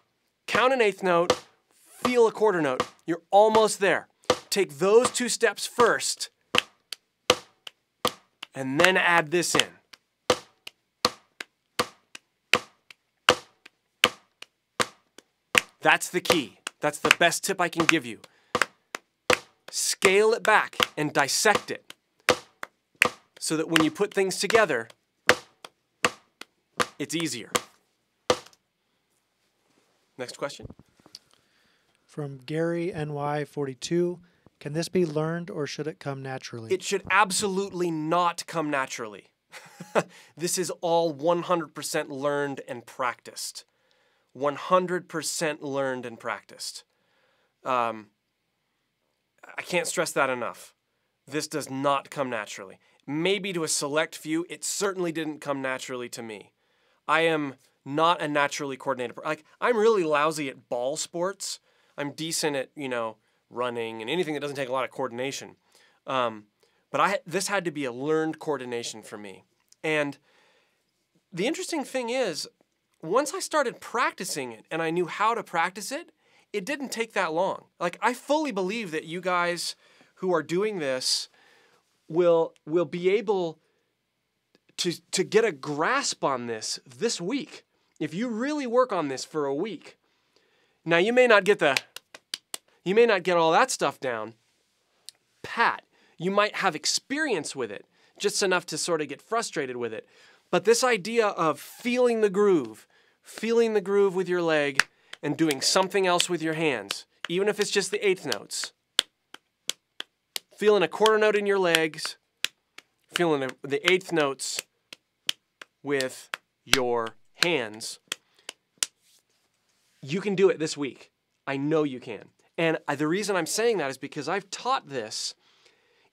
count an eighth note, feel a quarter note, you're almost there. Take those two steps first, and then add this in. That's the key. That's the best tip I can give you. scale it back and dissect it so that when you put things together, it's easier. Next question. From Gary NY42, can this be learned or should it come naturally? It should absolutely not come naturally. This is all 100% learned and practiced. 100% learned and practiced. I can't stress that enough. This does not come naturally. Maybe to a select few, it certainly didn't come naturally to me. I am not a naturally coordinated person. Like, I'm really lousy at ball sports. I'm decent at, you know, running and anything that doesn't take a lot of coordination. But this had to be a learned coordination for me. And the interesting thing is, once I started practicing it and I knew how to practice it, it didn't take that long. Like, I fully believe that you guys who are doing this will be able to get a grasp on this week. If you really work on this for a week. Now, you may not get all that stuff down pat. You might have experience with it, just enough to sort of get frustrated with it. But this idea of feeling the groove with your leg and doing something else with your hands, even if it's just the eighth notes, feeling a quarter note in your legs, feeling the eighth notes with your hands, you can do it this week. I know you can. And the reason I'm saying that is because I've taught this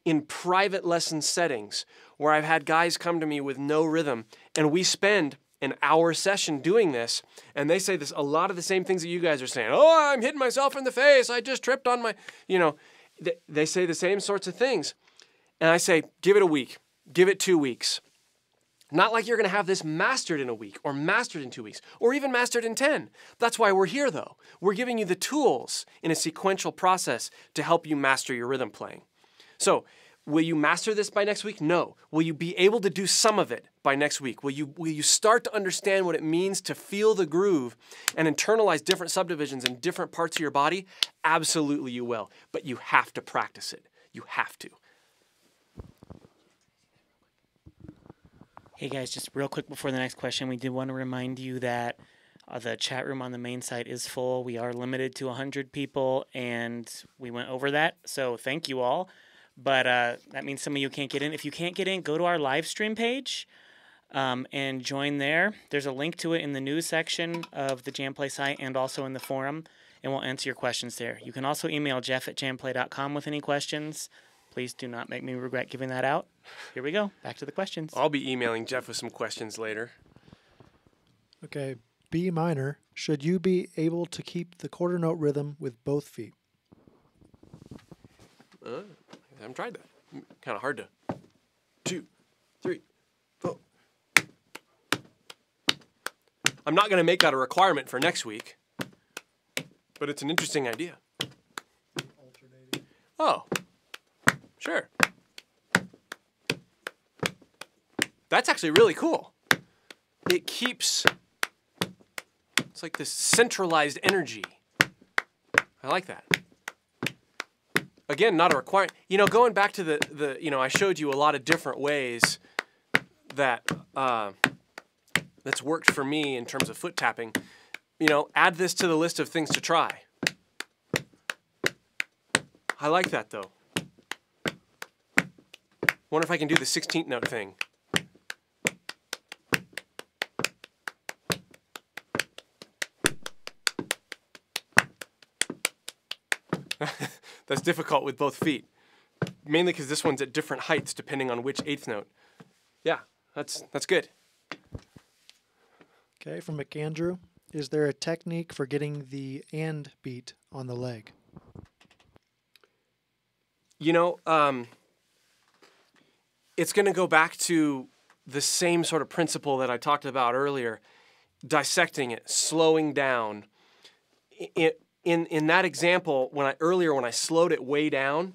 in private lesson settings where I've had guys come to me with no rhythm and we spend an hour session doing this and they say a lot of the same things that you guys are saying. Oh, I'm hitting myself in the face. I just tripped on my, you know, they say the same sorts of things. And I say, give it a week, give it 2 weeks. Not like you're gonna have this mastered in a week or mastered in 2 weeks or even mastered in 10. That's why we're here though. We're giving you the tools in a sequential process to help you master your rhythm playing. So, will you master this by next week? No. Will you be able to do some of it by next week? Will you start to understand what it means to feel the groove and internalize different subdivisions in different parts of your body? Absolutely you will, but you have to practice it. You have to. Hey guys, just real quick before the next question, we did want to remind you that the chat room on the main site is full. We are limited to 100 people, and we went over that, so thank you all. But that means some of you can't get in. If you can't get in, go to our live stream page and join there. There's a link to it in the news section of the JamPlay site and also in the forum, and we'll answer your questions there. You can also email jeff@jamplay.com with any questions. Please do not make me regret giving that out. Here we go. Back to the questions. I'll be emailing Jeff with some questions later. Okay. B minor, should you be able to keep the quarter note rhythm with both feet? I haven't tried that. Kind of hard to. 2, 3, 4. I'm not going to make that a requirement for next week, but it's an interesting idea. Alternating. Oh, sure. That's actually really cool. It keeps. It's like this centralized energy. I like that. Again, not a requirement. You know, going back to the you know, I showed you a lot of different ways that that's worked for me in terms of foot tapping. You know, add this to the list of things to try. I like that though. Wonder if I can do the 16th note thing. That's difficult with both feet, mainly because this one's at different heights depending on which eighth note. Yeah, that's good. Okay, from McAndrew, is there a technique for getting the and beat on the leg? You know, it's going to go back to the same sort of principle that I talked about earlier, dissecting it, slowing down. In that example, when I slowed it way down,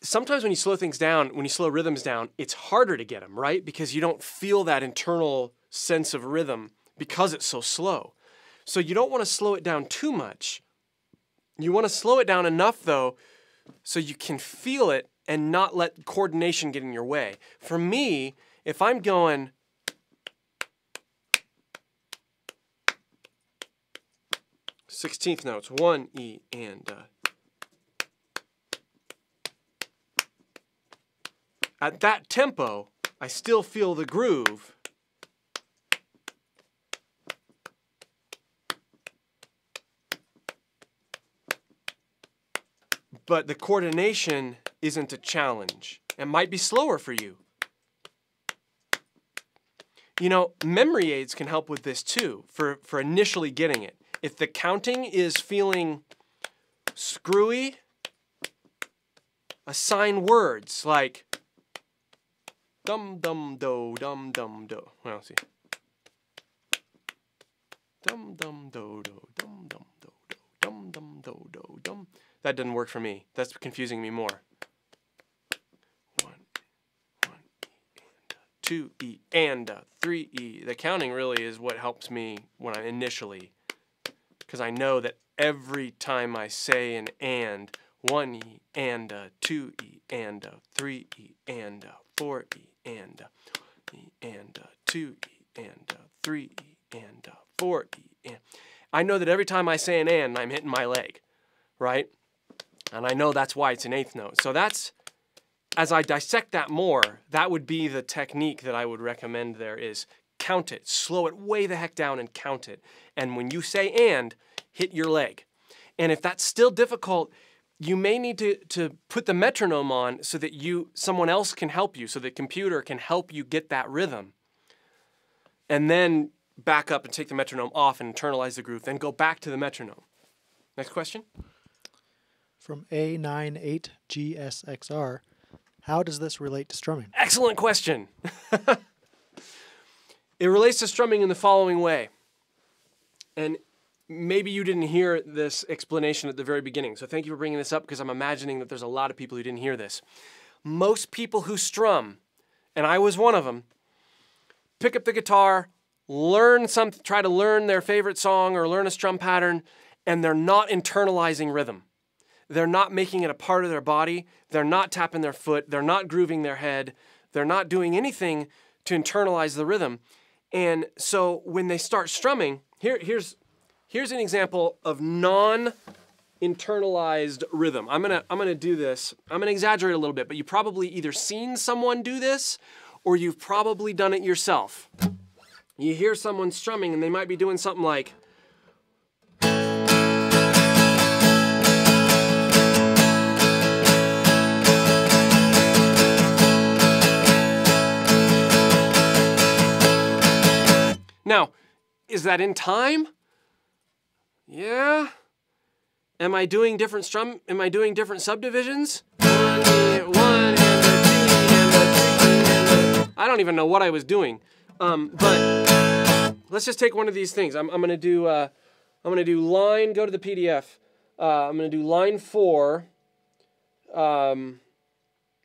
sometimes when you slow things down, when you slow rhythms down, it's harder to get them, right? Because you don't feel that internal sense of rhythm because it's so slow. So you don't want to slow it down too much. You want to slow it down enough, though, so you can feel it and not let coordination get in your way. For me, if I'm going, sixteenth notes, one, E, and at that tempo, I still feel the groove. But the coordination isn't a challenge. It might be slower for you. You know, memory aids can help with this too, for initially getting it. If the counting is feeling screwy, assign words like dum dum do. Well, let's see. Dum dum do do dum. That doesn't work for me. That's confusing me more. One E and a, two E and a, three E. The counting really is what helps me when I initially. Because I know that every time I say an and, one E and a, two E and a, three E and a, four E and a, E and a, two E and a, three E and a, four E and. I know that every time I say an and, I'm hitting my leg, right? And I know that's why it's an eighth note. So that's, as I dissect that more, that would be the technique that I would recommend there is, count it, slow it way the heck down and count it. And when you say and, hit your leg. And if that's still difficult, you may need to put the metronome on so that someone else can help you, so the computer can help you get that rhythm. And then back up and take the metronome off and internalize the groove, then go back to the metronome. Next question. From A98GSXR, how does this relate to strumming? Excellent question. It relates to strumming in the following way. And maybe you didn't hear this explanation at the very beginning, so thank you for bringing this up because I'm imagining that there's a lot of people who didn't hear this. Most people who strum, and I was one of them, pick up the guitar, learn something, try to learn their favorite song or learn a strum pattern, and they're not internalizing rhythm. They're not making it a part of their body. They're not tapping their foot. They're not grooving their head. They're not doing anything to internalize the rhythm. And so when they start strumming, here's an example of non-internalized rhythm. I'm gonna do this. I'm gonna exaggerate a little bit, but you've probably either seen someone do this or you've probably done it yourself. You hear someone strumming and they might be doing something like, now, is that in time? Yeah. Am I doing different subdivisions? I don't even know what I was doing. But let's just take one of these things. I'm gonna do line, go to the PDF. I'm gonna do line 4,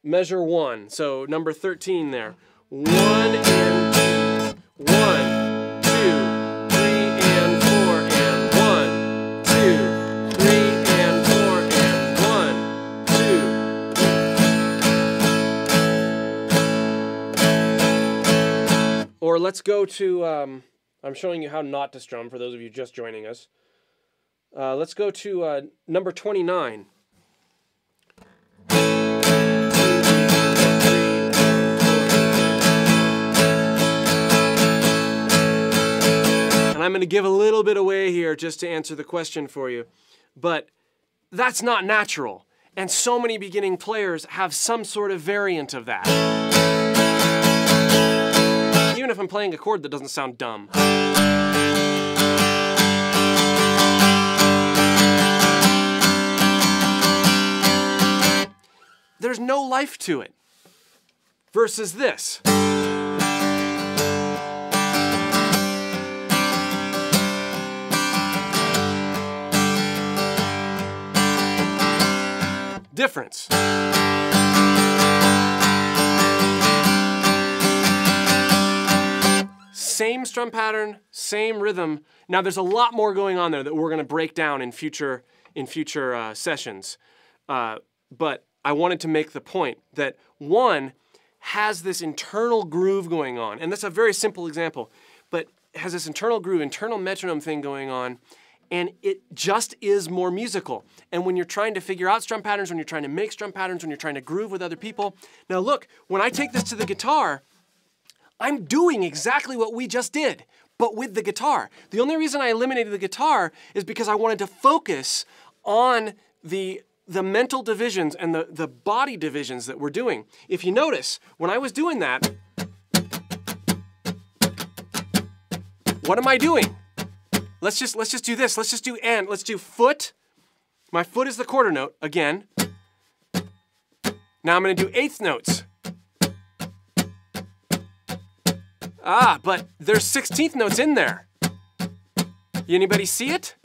measure 1. So number 13 there. 1 and 2, 1. 2, 3, and 4, and 1, 2. Or let's go to, I'm showing you how not to strum for those of you just joining us. Let's go to number 29. I'm going to give a little bit away here just to answer the question for you, but that's not natural. And so many beginning players have some sort of variant of that. Even if I'm playing a chord that doesn't sound dumb. There's no life to it. Versus this. Difference. Same strum pattern, same rhythm. Now there's a lot more going on there that we're going to break down in future sessions. but I wanted to make the point that one has this internal groove going on, and that's a very simple example, but has this internal groove, internal metronome thing going on, and it just is more musical. And when you're trying to figure out strum patterns, when you're trying to make strum patterns, when you're trying to groove with other people, now look, when I take this to the guitar, I'm doing exactly what we just did, but with the guitar. The only reason I eliminated the guitar is because I wanted to focus on the mental divisions and the body divisions that we're doing. If you notice, when I was doing that, what am I doing? Let's just do this. Let's just do and. Let's do foot. My foot is the quarter note again. Now I'm going to do eighth notes. Ah, but there's 16th notes in there. Anybody see it?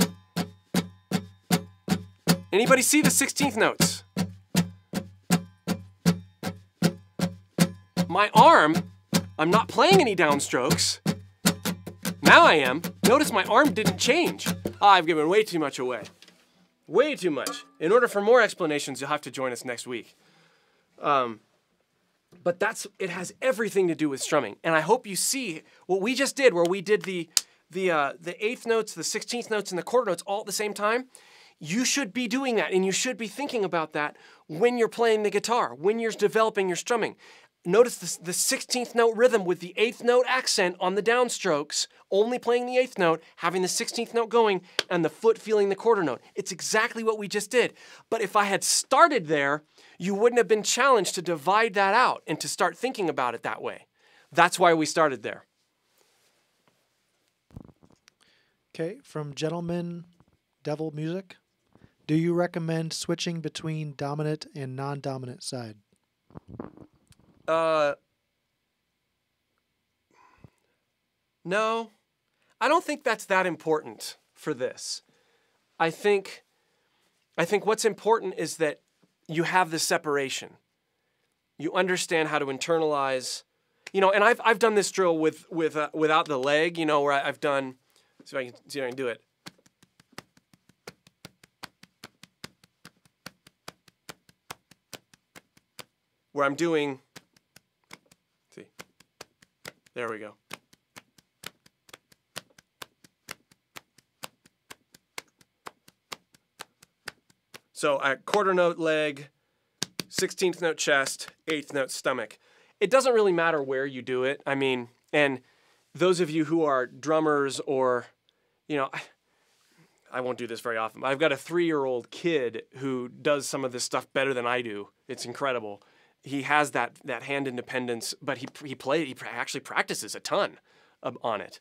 Anybody see the 16th notes? My arm, I'm not playing any downstrokes. Now I am. Notice my arm didn't change. Ah, I've given way too much away. Way too much. In order for more explanations, you'll have to join us next week. But it has everything to do with strumming. And I hope you see what we just did, where we did the eighth notes, the 16th notes, and the quarter notes all at the same time. You should be doing that, and you should be thinking about that when you're playing the guitar, when you're developing your strumming. Notice the 16th note rhythm with the 8th note accent on the downstrokes, only playing the 8th note, having the 16th note going, and the foot feeling the quarter note. It's exactly what we just did. But if I had started there, you wouldn't have been challenged to divide that out and to start thinking about it that way. That's why we started there. Okay, from Gentleman Devil Music, do you recommend switching between dominant and non-dominant side? No, I don't think that's that important for this. I think what's important is that you have the separation. You understand how to internalize, you know, and I've done this drill with without the leg, you know, where I've done, see if I can do it. Where I'm doing, there we go. So a quarter note leg, 16th note chest, 8th note stomach. It doesn't really matter where you do it. I mean, and those of you who are drummers or, you know, I won't do this very often. I've got a 3-year-old kid who does some of this stuff better than I do. It's incredible. He has that hand independence, but he actually practices a ton on it,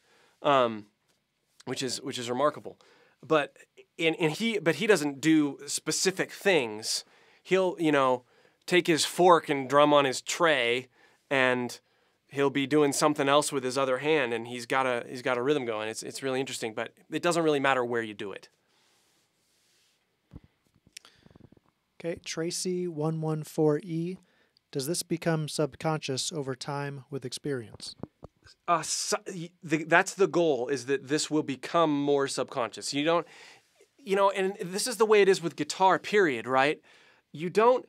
which is remarkable. But he doesn't do specific things. He'll, you know, take his fork and drum on his tray, and he'll be doing something else with his other hand, and he's got a rhythm going. It's really interesting, but it doesn't really matter where you do it. Okay, Tracy 114E. Does this become subconscious over time with experience? That's the goal, is that this will become more subconscious. You don't, you know, and this is the way it is with guitar, period, right? You don't,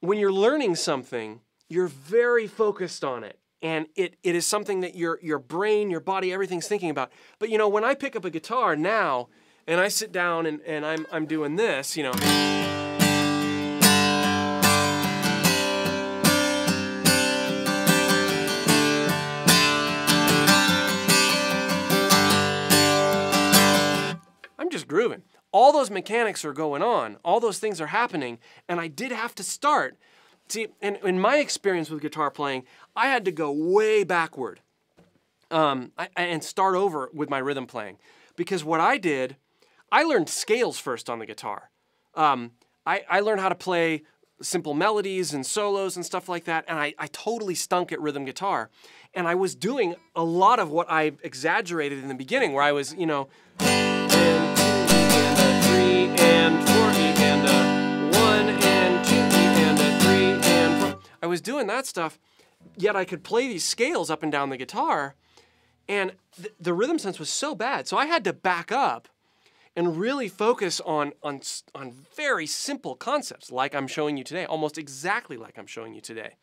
when you're learning something, you're very focused on it. And it is something that your brain, your body, everything's thinking about. But, you know, when I pick up a guitar now and I sit down and I'm doing this, you know. Grooving. All those mechanics are going on. All those things are happening, and I did have to start. See, in my experience with guitar playing, I had to go way backward and start over with my rhythm playing, because what I did, I learned scales first on the guitar. I learned how to play simple melodies and solos and stuff like that, and I totally stunk at rhythm guitar, and I was doing a lot of what I exaggerated in the beginning, where I was, you know, I was doing that stuff, yet I could play these scales up and down the guitar, and the rhythm sense was so bad, so I had to back up and really focus on very simple concepts like I'm showing you today, almost exactly like I'm showing you today.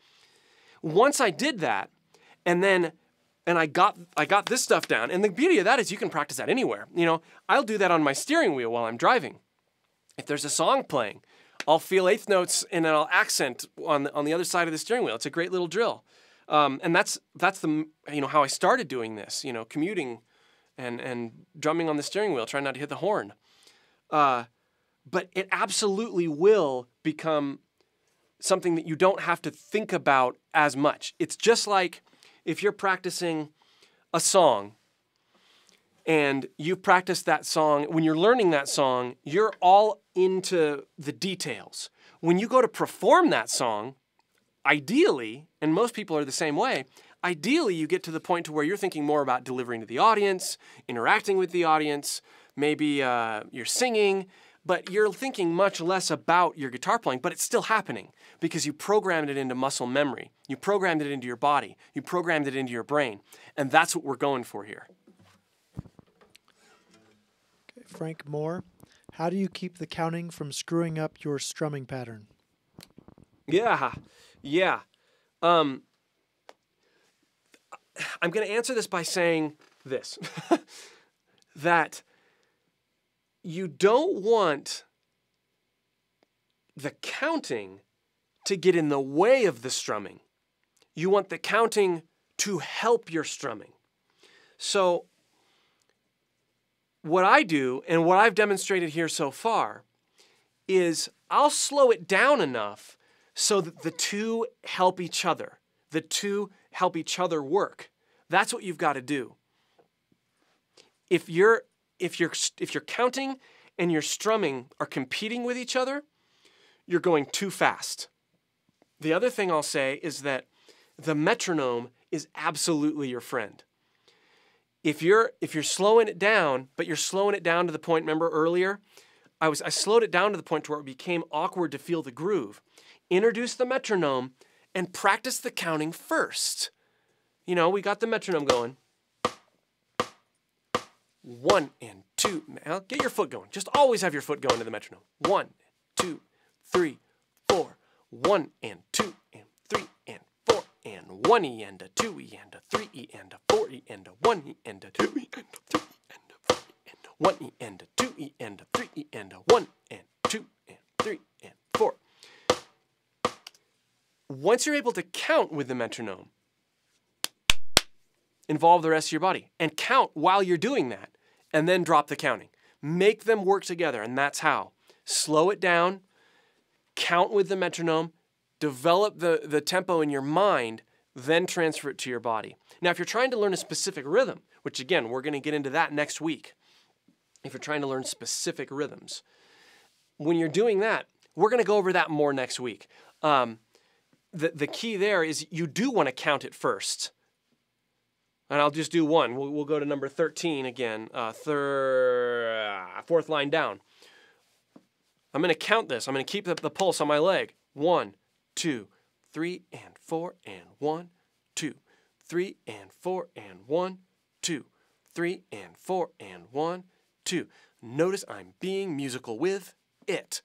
Once I did that, and I got this stuff down, and the beauty of that is you can practice that anywhere. You know, I'll do that on my steering wheel while I'm driving. If there's a song playing, I'll feel eighth notes and then I'll accent on the other side of the steering wheel. It's a great little drill. And that's the, you know, how I started doing this, you know, commuting and drumming on the steering wheel, trying not to hit the horn. But it absolutely will become something that you don't have to think about as much. It's just like if you're practicing a song and you practice that song, when you're learning that song, you're all into the details. When you go to perform that song, ideally, and most people are the same way, ideally you get to the point to where you're thinking more about delivering to the audience, interacting with the audience, maybe you're singing, but you're thinking much less about your guitar playing, but it's still happening because you programmed it into muscle memory. You programmed it into your body. You programmed it into your brain. And that's what we're going for here. Okay, Frank Moore, how do you keep the counting from screwing up your strumming pattern? Yeah. Yeah. I'm going to answer this by saying this, that you don't want the counting to get in the way of the strumming. You want the counting to help your strumming. So what I do and what I've demonstrated here so far is I'll slow it down enough so that the two help each other. The two help each other work. That's what you've got to do. If you're counting and your strumming are competing with each other, you're going too fast. The other thing I'll say is that the metronome is absolutely your friend. If you're slowing it down, but you're slowing it down to the point, remember earlier, I slowed it down to the point to where it became awkward to feel the groove. Introduce the metronome and practice the counting first. You know, we got the metronome going. One and two. Now, get your foot going. Just always have your foot going to the metronome. One, two, three, four. One and two and three and four and one e and a two e and a three e and a four e and a one e and a two e and a three e and a four e and a one e and a two e and a three e and a one and two and three and four. Once you're able to count with the metronome, involve the rest of your body and count while you're doing that, and then drop the counting. Make them work together, and that's how. Slow it down, count with the metronome, develop the tempo in your mind, then transfer it to your body. Now, if you're trying to learn a specific rhythm, which again, we're going to get into that next week, if you're trying to learn specific rhythms, when you're doing that, we're going to go over that more next week. The key there is you do want to count it first. And I'll just do one. We'll go to number 13 again, fourth line down. I'm going to count this. I'm going to keep the pulse on my leg. One, two, three, and four, and one, two, three, and four, and one, two, three, and four, and one, two. Notice I'm being musical with it,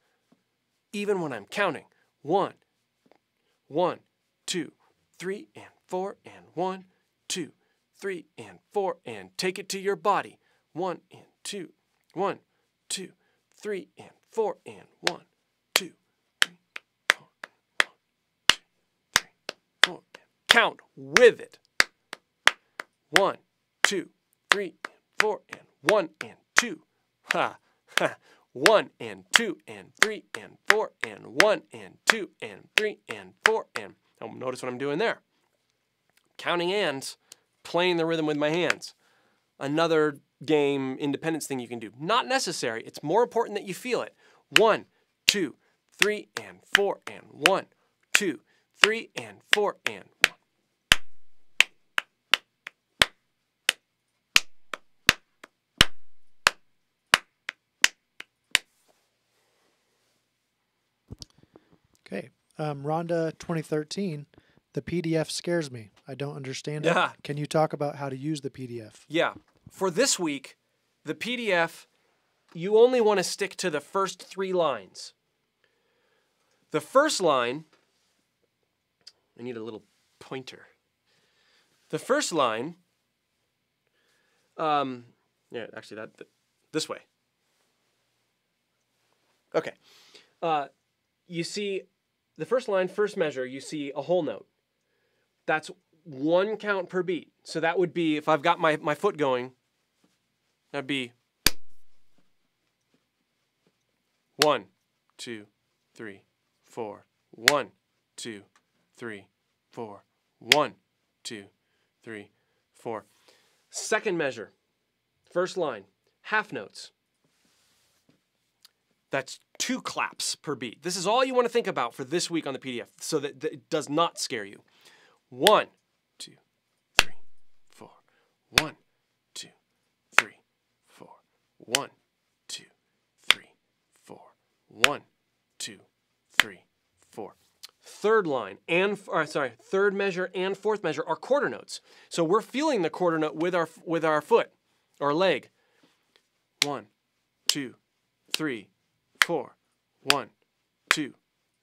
even when I'm counting. One, two, three, and four, and one, two, three, and four, and take it to your body. One, two, three, and four, and one, two, three, four, one, two, three, four, and count with it. One, two, three, and four, and one, and two. Ha, ha. One and two and three and four and one and two and three and four and. Now notice what I'm doing there. Counting ands, playing the rhythm with my hands. Another game independence thing you can do. Not necessary. It's more important that you feel it. One, two, three and four and one, two, three and four and one. Okay, Rhonda 2013, the PDF scares me. I don't understand it. Can you talk about how to use the PDF? Yeah, for this week, the PDF you only want to stick to the first three lines. The first line, I need a little pointer. The first line, yeah, actually this way. Okay. You see the first line, first measure, you see a whole note. That's one count per beat. So that would be, if I've got my foot going, that'd be 1, 2, 3, 4. 1, 2, 3, 4. 1, 2, 3, 4. Second measure, first line, half notes. That's 2 claps per beat. This is all you want to think about for this week on the PDF so that it does not scare you. 1, 2, 3, 4. 1, 2, 3, 4. 1, 2, 3, 4. 1, 2, 3, 4. Third line and, third measure and fourth measure are quarter notes. So we're feeling the quarter note with our foot or leg. 1, 2, 3, 4. 1, 2,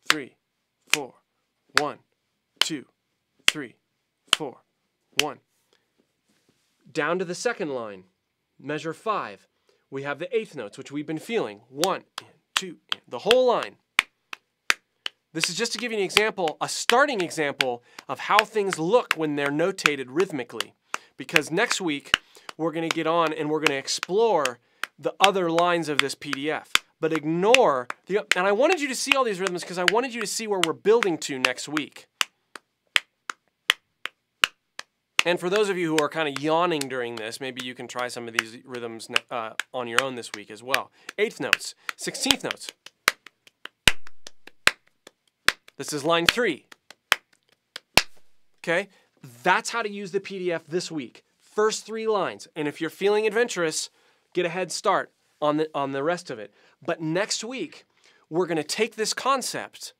3, 4. 1, 2, 3, 4. 1. Down to the second line, measure 5. We have the eighth notes, which we've been feeling. 1, 2, and the whole line. This is just to give you an example, a starting example of how things look when they're notated rhythmically. Because next week, we're going to get on and we're going to explore the other lines of this PDF. But ignore, and I wanted you to see all these rhythms because I wanted you to see where we're building to next week. And for those of you who are kind of yawning during this, maybe you can try some of these rhythms on your own this week as well. Eighth notes, 16th notes. This is line 3, okay? That's how to use the PDF this week. First 3 lines, and if you're feeling adventurous, get a head start on the rest of it. But next week, we're gonna take this concept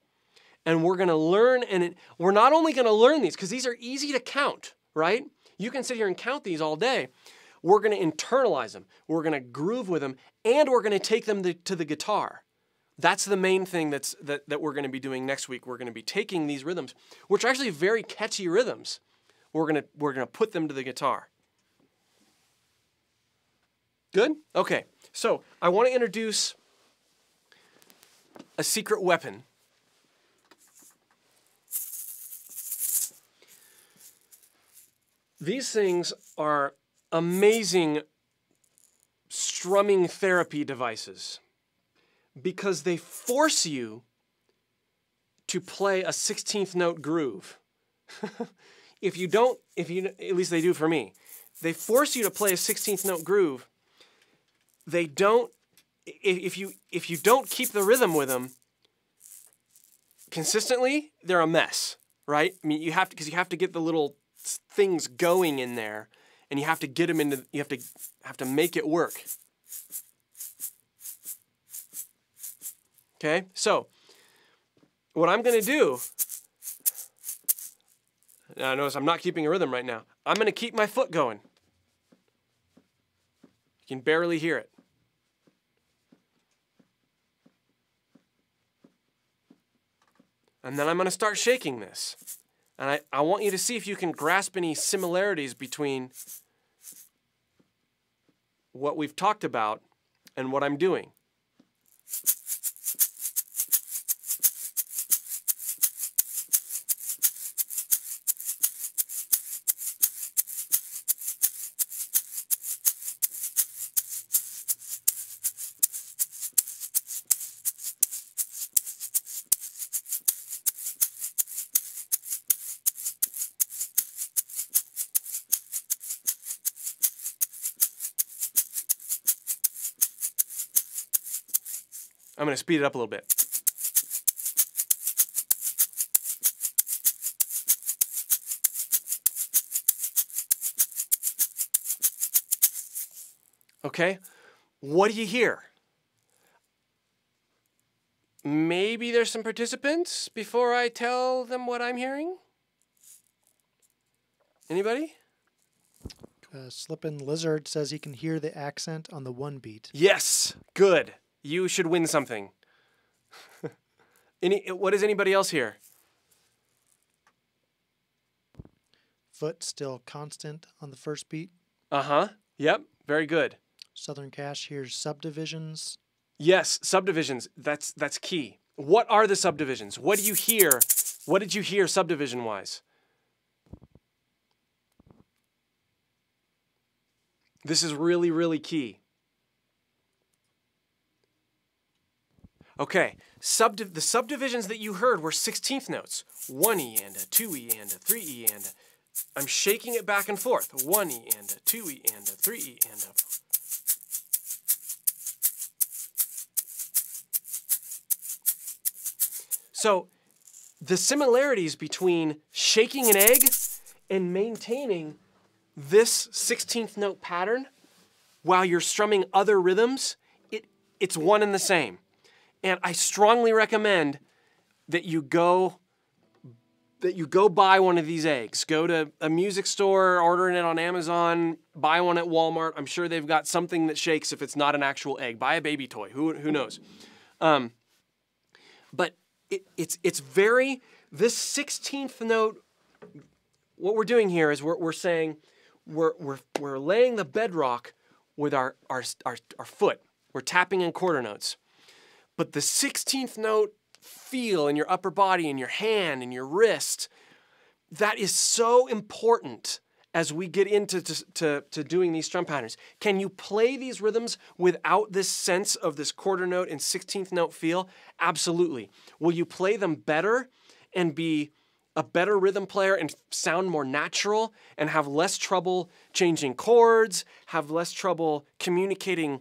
and we're gonna learn, and we're not only gonna learn these, because these are easy to count, right? You can sit here and count these all day. We're gonna internalize them, we're gonna groove with them, and we're gonna take them to the guitar. That's the main thing that we're going to be doing next week. We're going to be taking these rhythms, which are actually very catchy rhythms. We're going to put them to the guitar. Good? Okay. So I want to introduce a secret weapon. These things are amazing strumming therapy devices, because they force you to play a 16th note groove. If you don't, at least they do for me, they force you to play a 16th note groove. They don't, if you don't keep the rhythm with them consistently, they're a mess, right? I mean, you have to get the little things going in there, and you have to get them into, you have to make it work. Okay, so what I'm gonna do, now notice I'm not keeping a rhythm right now. I'm gonna keep my foot going. You can barely hear it. And then I'm gonna start shaking this. And I want you to see if you can grasp any similarities between what we've talked about and what I'm doing. I'm going to speed it up a little bit. Okay, what do you hear? Maybe there's some participants before I tell them what I'm hearing? Anybody? Slippin' Lizard says he can hear the accent on the one beat. Yes, good. You should win something. What is anybody else here? Foot still constant on the first beat. Uh-huh. Yep, very good. Southern Cash hears Subdivisions. Yes, Subdivisions. That's key. What are the subdivisions? What do you hear? What did you hear subdivision-wise? This is really, really key. Okay, the subdivisions that you heard were 16th notes. 1E and a, 2E and a, 3E and a. I'm shaking it back and forth. 1E and a, 2E and a, 3E and a. So the similarities between shaking an egg and maintaining this 16th note pattern while you're strumming other rhythms, it's one and the same. And I strongly recommend that you go buy one of these eggs. Go to a music store, ordering it on Amazon, buy one at Walmart. I'm sure they've got something that shakes if it's not an actual egg. Buy a baby toy, who knows? But this 16th note, what we're doing here is we're laying the bedrock with our foot. We're tapping in quarter notes. But the 16th note feel in your upper body, in your hand, in your wrist, that is so important as we get into to doing these strum patterns. Can you play these rhythms without this sense of this quarter note and 16th note feel? Absolutely. Will you play them better and be a better rhythm player and sound more natural and have less trouble changing chords, have less trouble communicating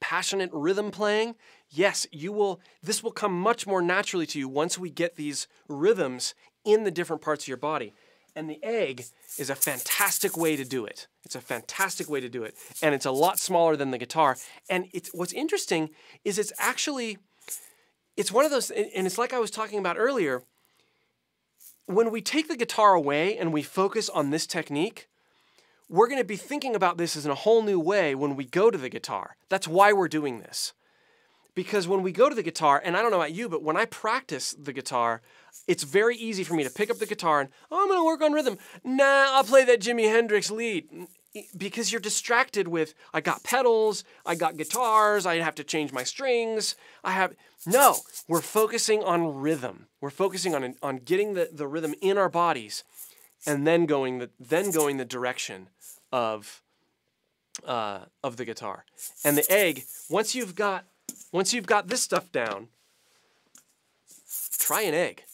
passionate rhythm playing? Yes, you will. This will come much more naturally to you once we get these rhythms in the different parts of your body. And the egg is a fantastic way to do it. It's a fantastic way to do it. And it's a lot smaller than the guitar. And what's interesting is it's one of those, and it's like I was talking about earlier, when we take the guitar away and we focus on this technique, we're gonna be thinking about this in a whole new way when we go to the guitar. That's why we're doing this. Because when we go to the guitar, and I don't know about you, but when I practice the guitar, it's very easy for me to pick up the guitar and, oh, I'm gonna work on rhythm. Nah, I'll play that Jimi Hendrix lead. Because you're distracted with, I got pedals, I got guitars, I have to change my strings, no, we're focusing on rhythm. We're focusing on getting the rhythm in our bodies and then going the direction of the guitar. And the egg, once you've got this stuff down, try an egg.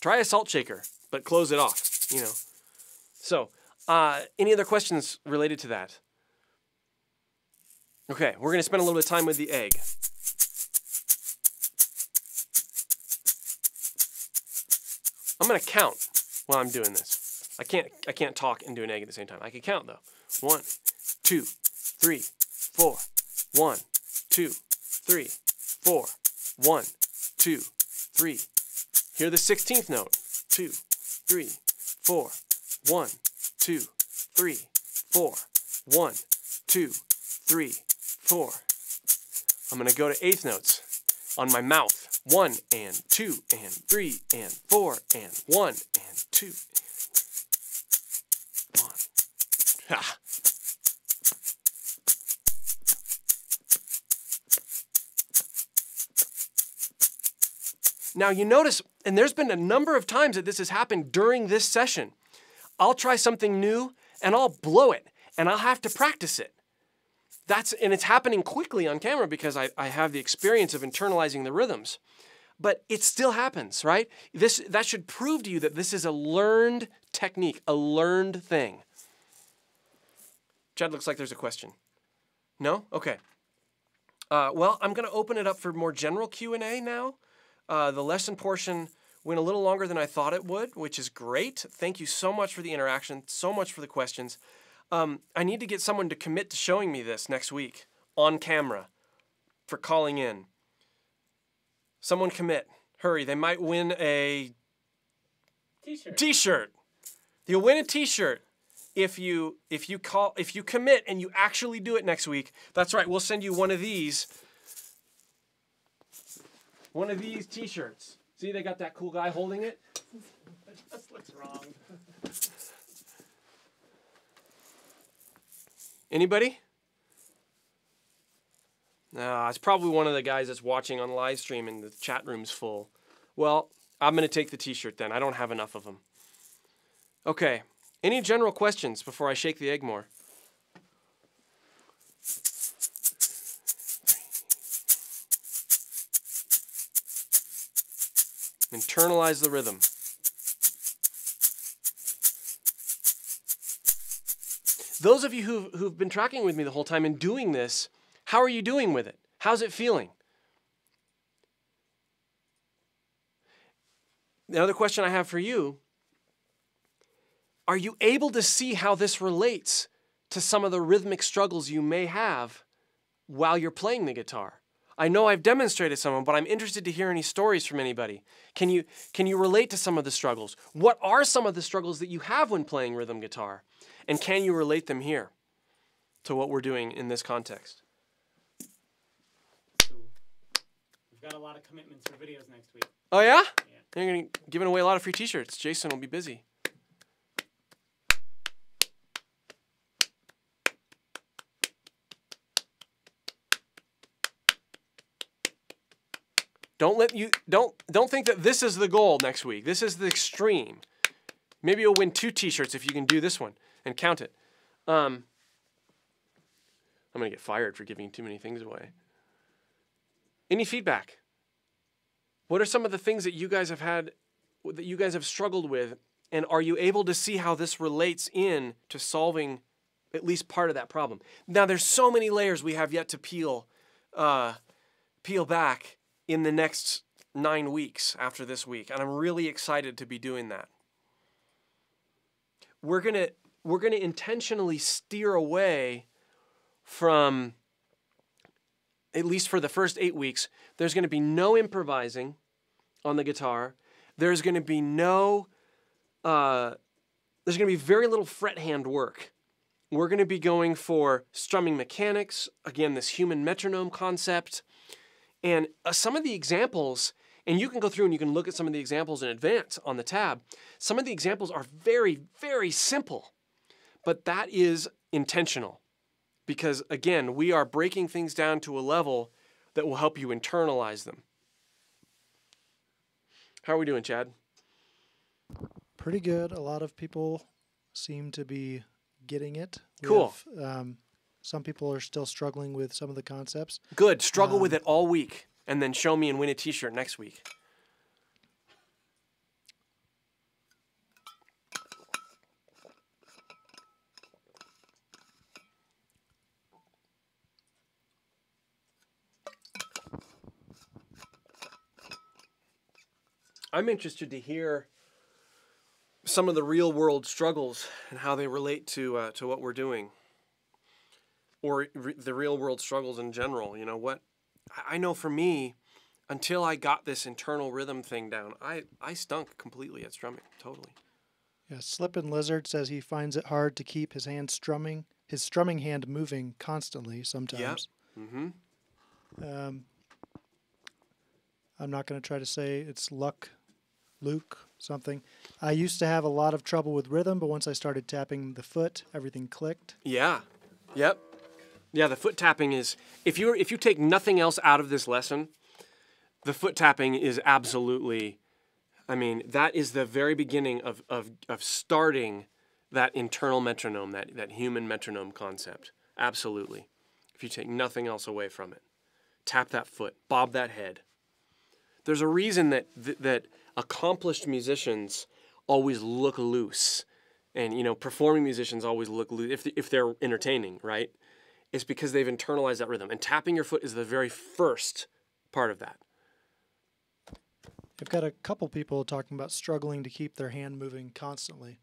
Try a salt shaker, but close it off, you know. So, any other questions related to that? Okay, we're gonna spend a little bit of time with the egg. I'm gonna count while I'm doing this. I can't talk and do an egg at the same time. I can count though. 1, 2, 3, 4. 1, 2, 3, 4. 1, 2, 3. Hear the 16th note. 2, 3, 4. 1, 2, 3, 4. 1, 2, 3, 4. I'm gonna go to eighth notes on my mouth. 1 and 2 and 3 and 4 and 1 and 2. 1. Ha. Now you notice, and there's been a number of times that this has happened during this session. I'll try something new and I'll blow it and I'll have to practice it. And it's happening quickly on camera because I have the experience of internalizing the rhythms. But it still happens, right? That should prove to you that this is a learned technique, a learned thing. Chad, looks like there's a question. No? Okay. Well, I'm gonna open it up for more general Q&A now. The lesson portion went a little longer than I thought it would, which is great. Thank you so much for the interaction, so much for the questions. I need to get someone to commit to showing me this next week on camera for calling in. Someone commit. Hurry, they might win a t-shirt. You'll win a t-shirt if you commit and you actually do it next week, that's right, we'll send you one of these t-shirts. See, they got that cool guy holding it. It just looks wrong. Anybody? It's probably one of the guys that's watching on live stream and the chat room's full. Well, I'm going to take the t-shirt then. I don't have enough of them. Okay. Any general questions before I shake the egg more? Internalize the rhythm. Those of you who've been tracking with me the whole time and doing this, how are you doing with it? How's it feeling? The other question I have for you, are you able to see how this relates to some of the rhythmic struggles you may have while you're playing the guitar? I know I've demonstrated some of them, but I'm interested to hear any stories from anybody. Can you relate to some of the struggles? What are some of the struggles that you have when playing rhythm guitar? And can you relate them here to what we're doing in this context? So we've got a lot of commitments for videos next week. Oh yeah? Yeah. You're giving away a lot of free t-shirts. Jason will be busy. Don't think that this is the goal next week. This is the extreme. Maybe you'll win 2 t-shirts if you can do this one and count it. I'm gonna get fired for giving too many things away. Any feedback? What are some of the things that you guys have had, that you guys have struggled with, and are you able to see how this relates in to solving at least part of that problem? Now there's so many layers we have yet to peel back in the next 9 weeks after this week, and I'm really excited to be doing that. We're gonna intentionally steer away from, at least for the first 8 weeks, there's gonna be no improvising on the guitar. There's gonna be there's gonna be very little fret hand work. We're gonna be going for strumming mechanics, again, this human metronome concept. And some of the examples, and you can go through and you can look at some of the examples in advance on the tab. Some of the examples are very, very simple, but that is intentional because, again, we are breaking things down to a level that will help you internalize them. How are we doing, Chad? Pretty good. A lot of people seem to be getting it. Cool. Some people are still struggling with some of the concepts. Good. Struggle with it all week and then show me and win a t-shirt next week. I'm interested to hear some of the real world struggles and how they relate to what we're doing. Or the real world struggles in general, you know what? I know for me, until I got this internal rhythm thing down, I stunk completely at strumming, totally. Yeah, Slippin' Lizard says he finds it hard to keep his hand strumming, his strumming hand moving constantly sometimes. Yeah. Mm-hmm. I'm not going to try to say it's luck, Luke, something. I used to have a lot of trouble with rhythm, but once I started tapping the foot, everything clicked. Yeah. Yep. Yeah, the foot tapping is, if you take nothing else out of this lesson, the foot tapping is absolutely, I mean, that is the very beginning of starting that internal metronome, that human metronome concept. Absolutely. If you take nothing else away from it, tap that foot, bob that head. There's a reason that accomplished musicians always look loose, and you know, performing musicians always look loose if they're entertaining, right? It's because they've internalized that rhythm. And tapping your foot is the very first part of that. I've got a couple people talking about struggling to keep their hand moving constantly.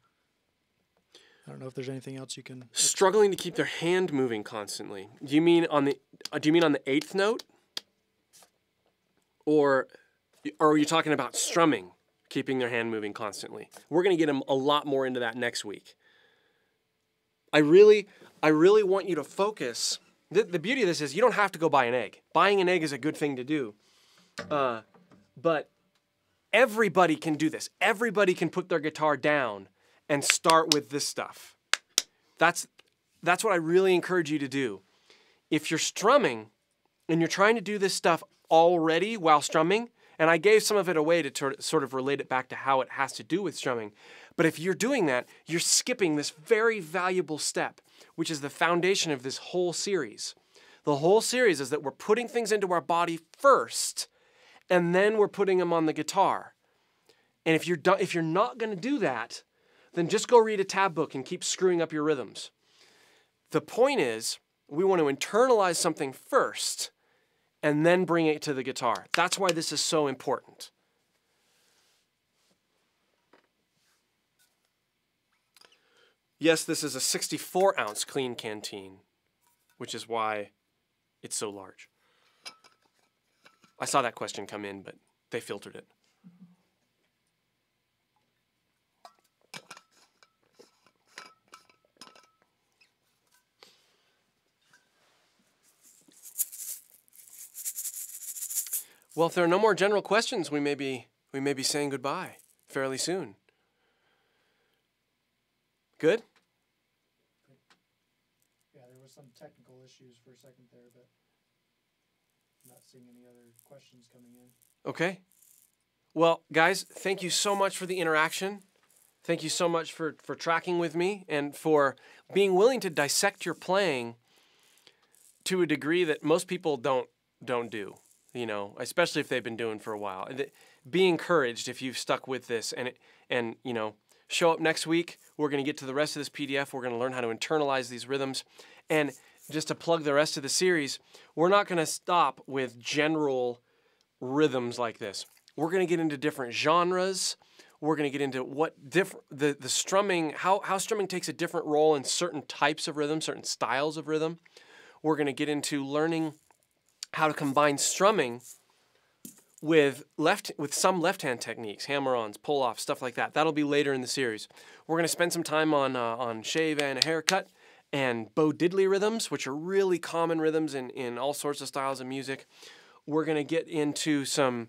I don't know if there's anything else you can... Struggling to keep their hand moving constantly. Do you mean on the eighth note? Or are you talking about strumming, keeping their hand moving constantly? We're going to get them a lot more into that next week. I really want you to focus. The beauty of this is you don't have to go buy an egg. Buying an egg is a good thing to do. But everybody can do this. Everybody can put their guitar down and start with this stuff. That's what I really encourage you to do. If you're strumming and you're trying to do this stuff already while strumming, and I gave some of it away to sort of relate it back to how it has to do with strumming, but if you're doing that, you're skipping this very valuable step, which is the foundation of this whole series. The whole series is that we're putting things into our body first, and then we're putting them on the guitar. And if you're not gonna do that, then just go read a tab book and keep screwing up your rhythms. The point is, we want to internalize something first and then bring it to the guitar. That's why this is so important. Yes, this is a 64-ounce clean canteen, which is why it's so large. I saw that question come in, but they filtered it. Well, if there are no more general questions, we may be saying goodbye fairly soon. Good? Yeah, there was some technical issues for a second there, but I'm not seeing any other questions coming in. Okay. Well, guys, thank you so much for the interaction. Thank you so much for tracking with me and for being willing to dissect your playing to a degree that most people don't do. You know, especially if they've been doing for a while. Be encouraged if you've stuck with this, and you know, show up next week. We're gonna get to the rest of this PDF. We're gonna learn how to internalize these rhythms. And just to plug the rest of the series, we're not gonna stop with general rhythms like this. We're gonna get into different genres. We're gonna get into what the strumming, how strumming takes a different role in certain types of rhythm, certain styles of rhythm. We're gonna get into learning how to combine strumming with some left-hand techniques, hammer-ons, pull-offs, stuff like that. That'll be later in the series. We're gonna spend some time on shave and a haircut and Bo Diddley rhythms, which are really common rhythms in all sorts of styles of music. We're gonna get into some,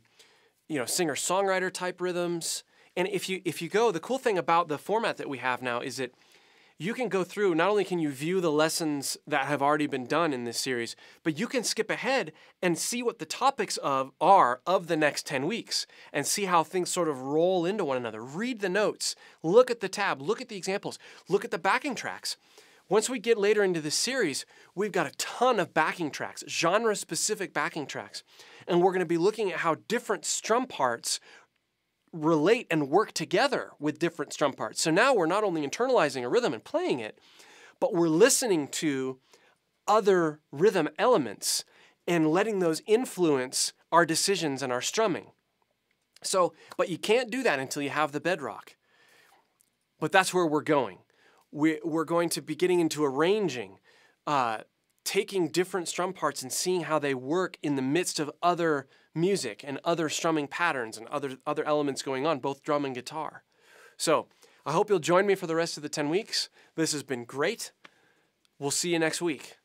you know, singer-songwriter type rhythms. And if you go, the cool thing about the format that we have now is that you can go through, not only can you view the lessons that have already been done in this series, but you can skip ahead and see what the topics are of the next 10 weeks and see how things sort of roll into one another. Read the notes, look at the tab, look at the examples, look at the backing tracks. Once we get later into this series, we've got a ton of backing tracks, genre-specific backing tracks, and we're gonna be looking at how different strum parts relate and work together with different strum parts. So now we're not only internalizing a rhythm and playing it, but we're listening to other rhythm elements and letting those influence our decisions and our strumming. So, but you can't do that until you have the bedrock. But that's where we're going. We're going to be getting into arranging, taking different strum parts and seeing how they work in the midst of other music and other strumming patterns and other elements going on, both drum and guitar. So I hope you'll join me for the rest of the 10 weeks. This has been great. We'll see you next week.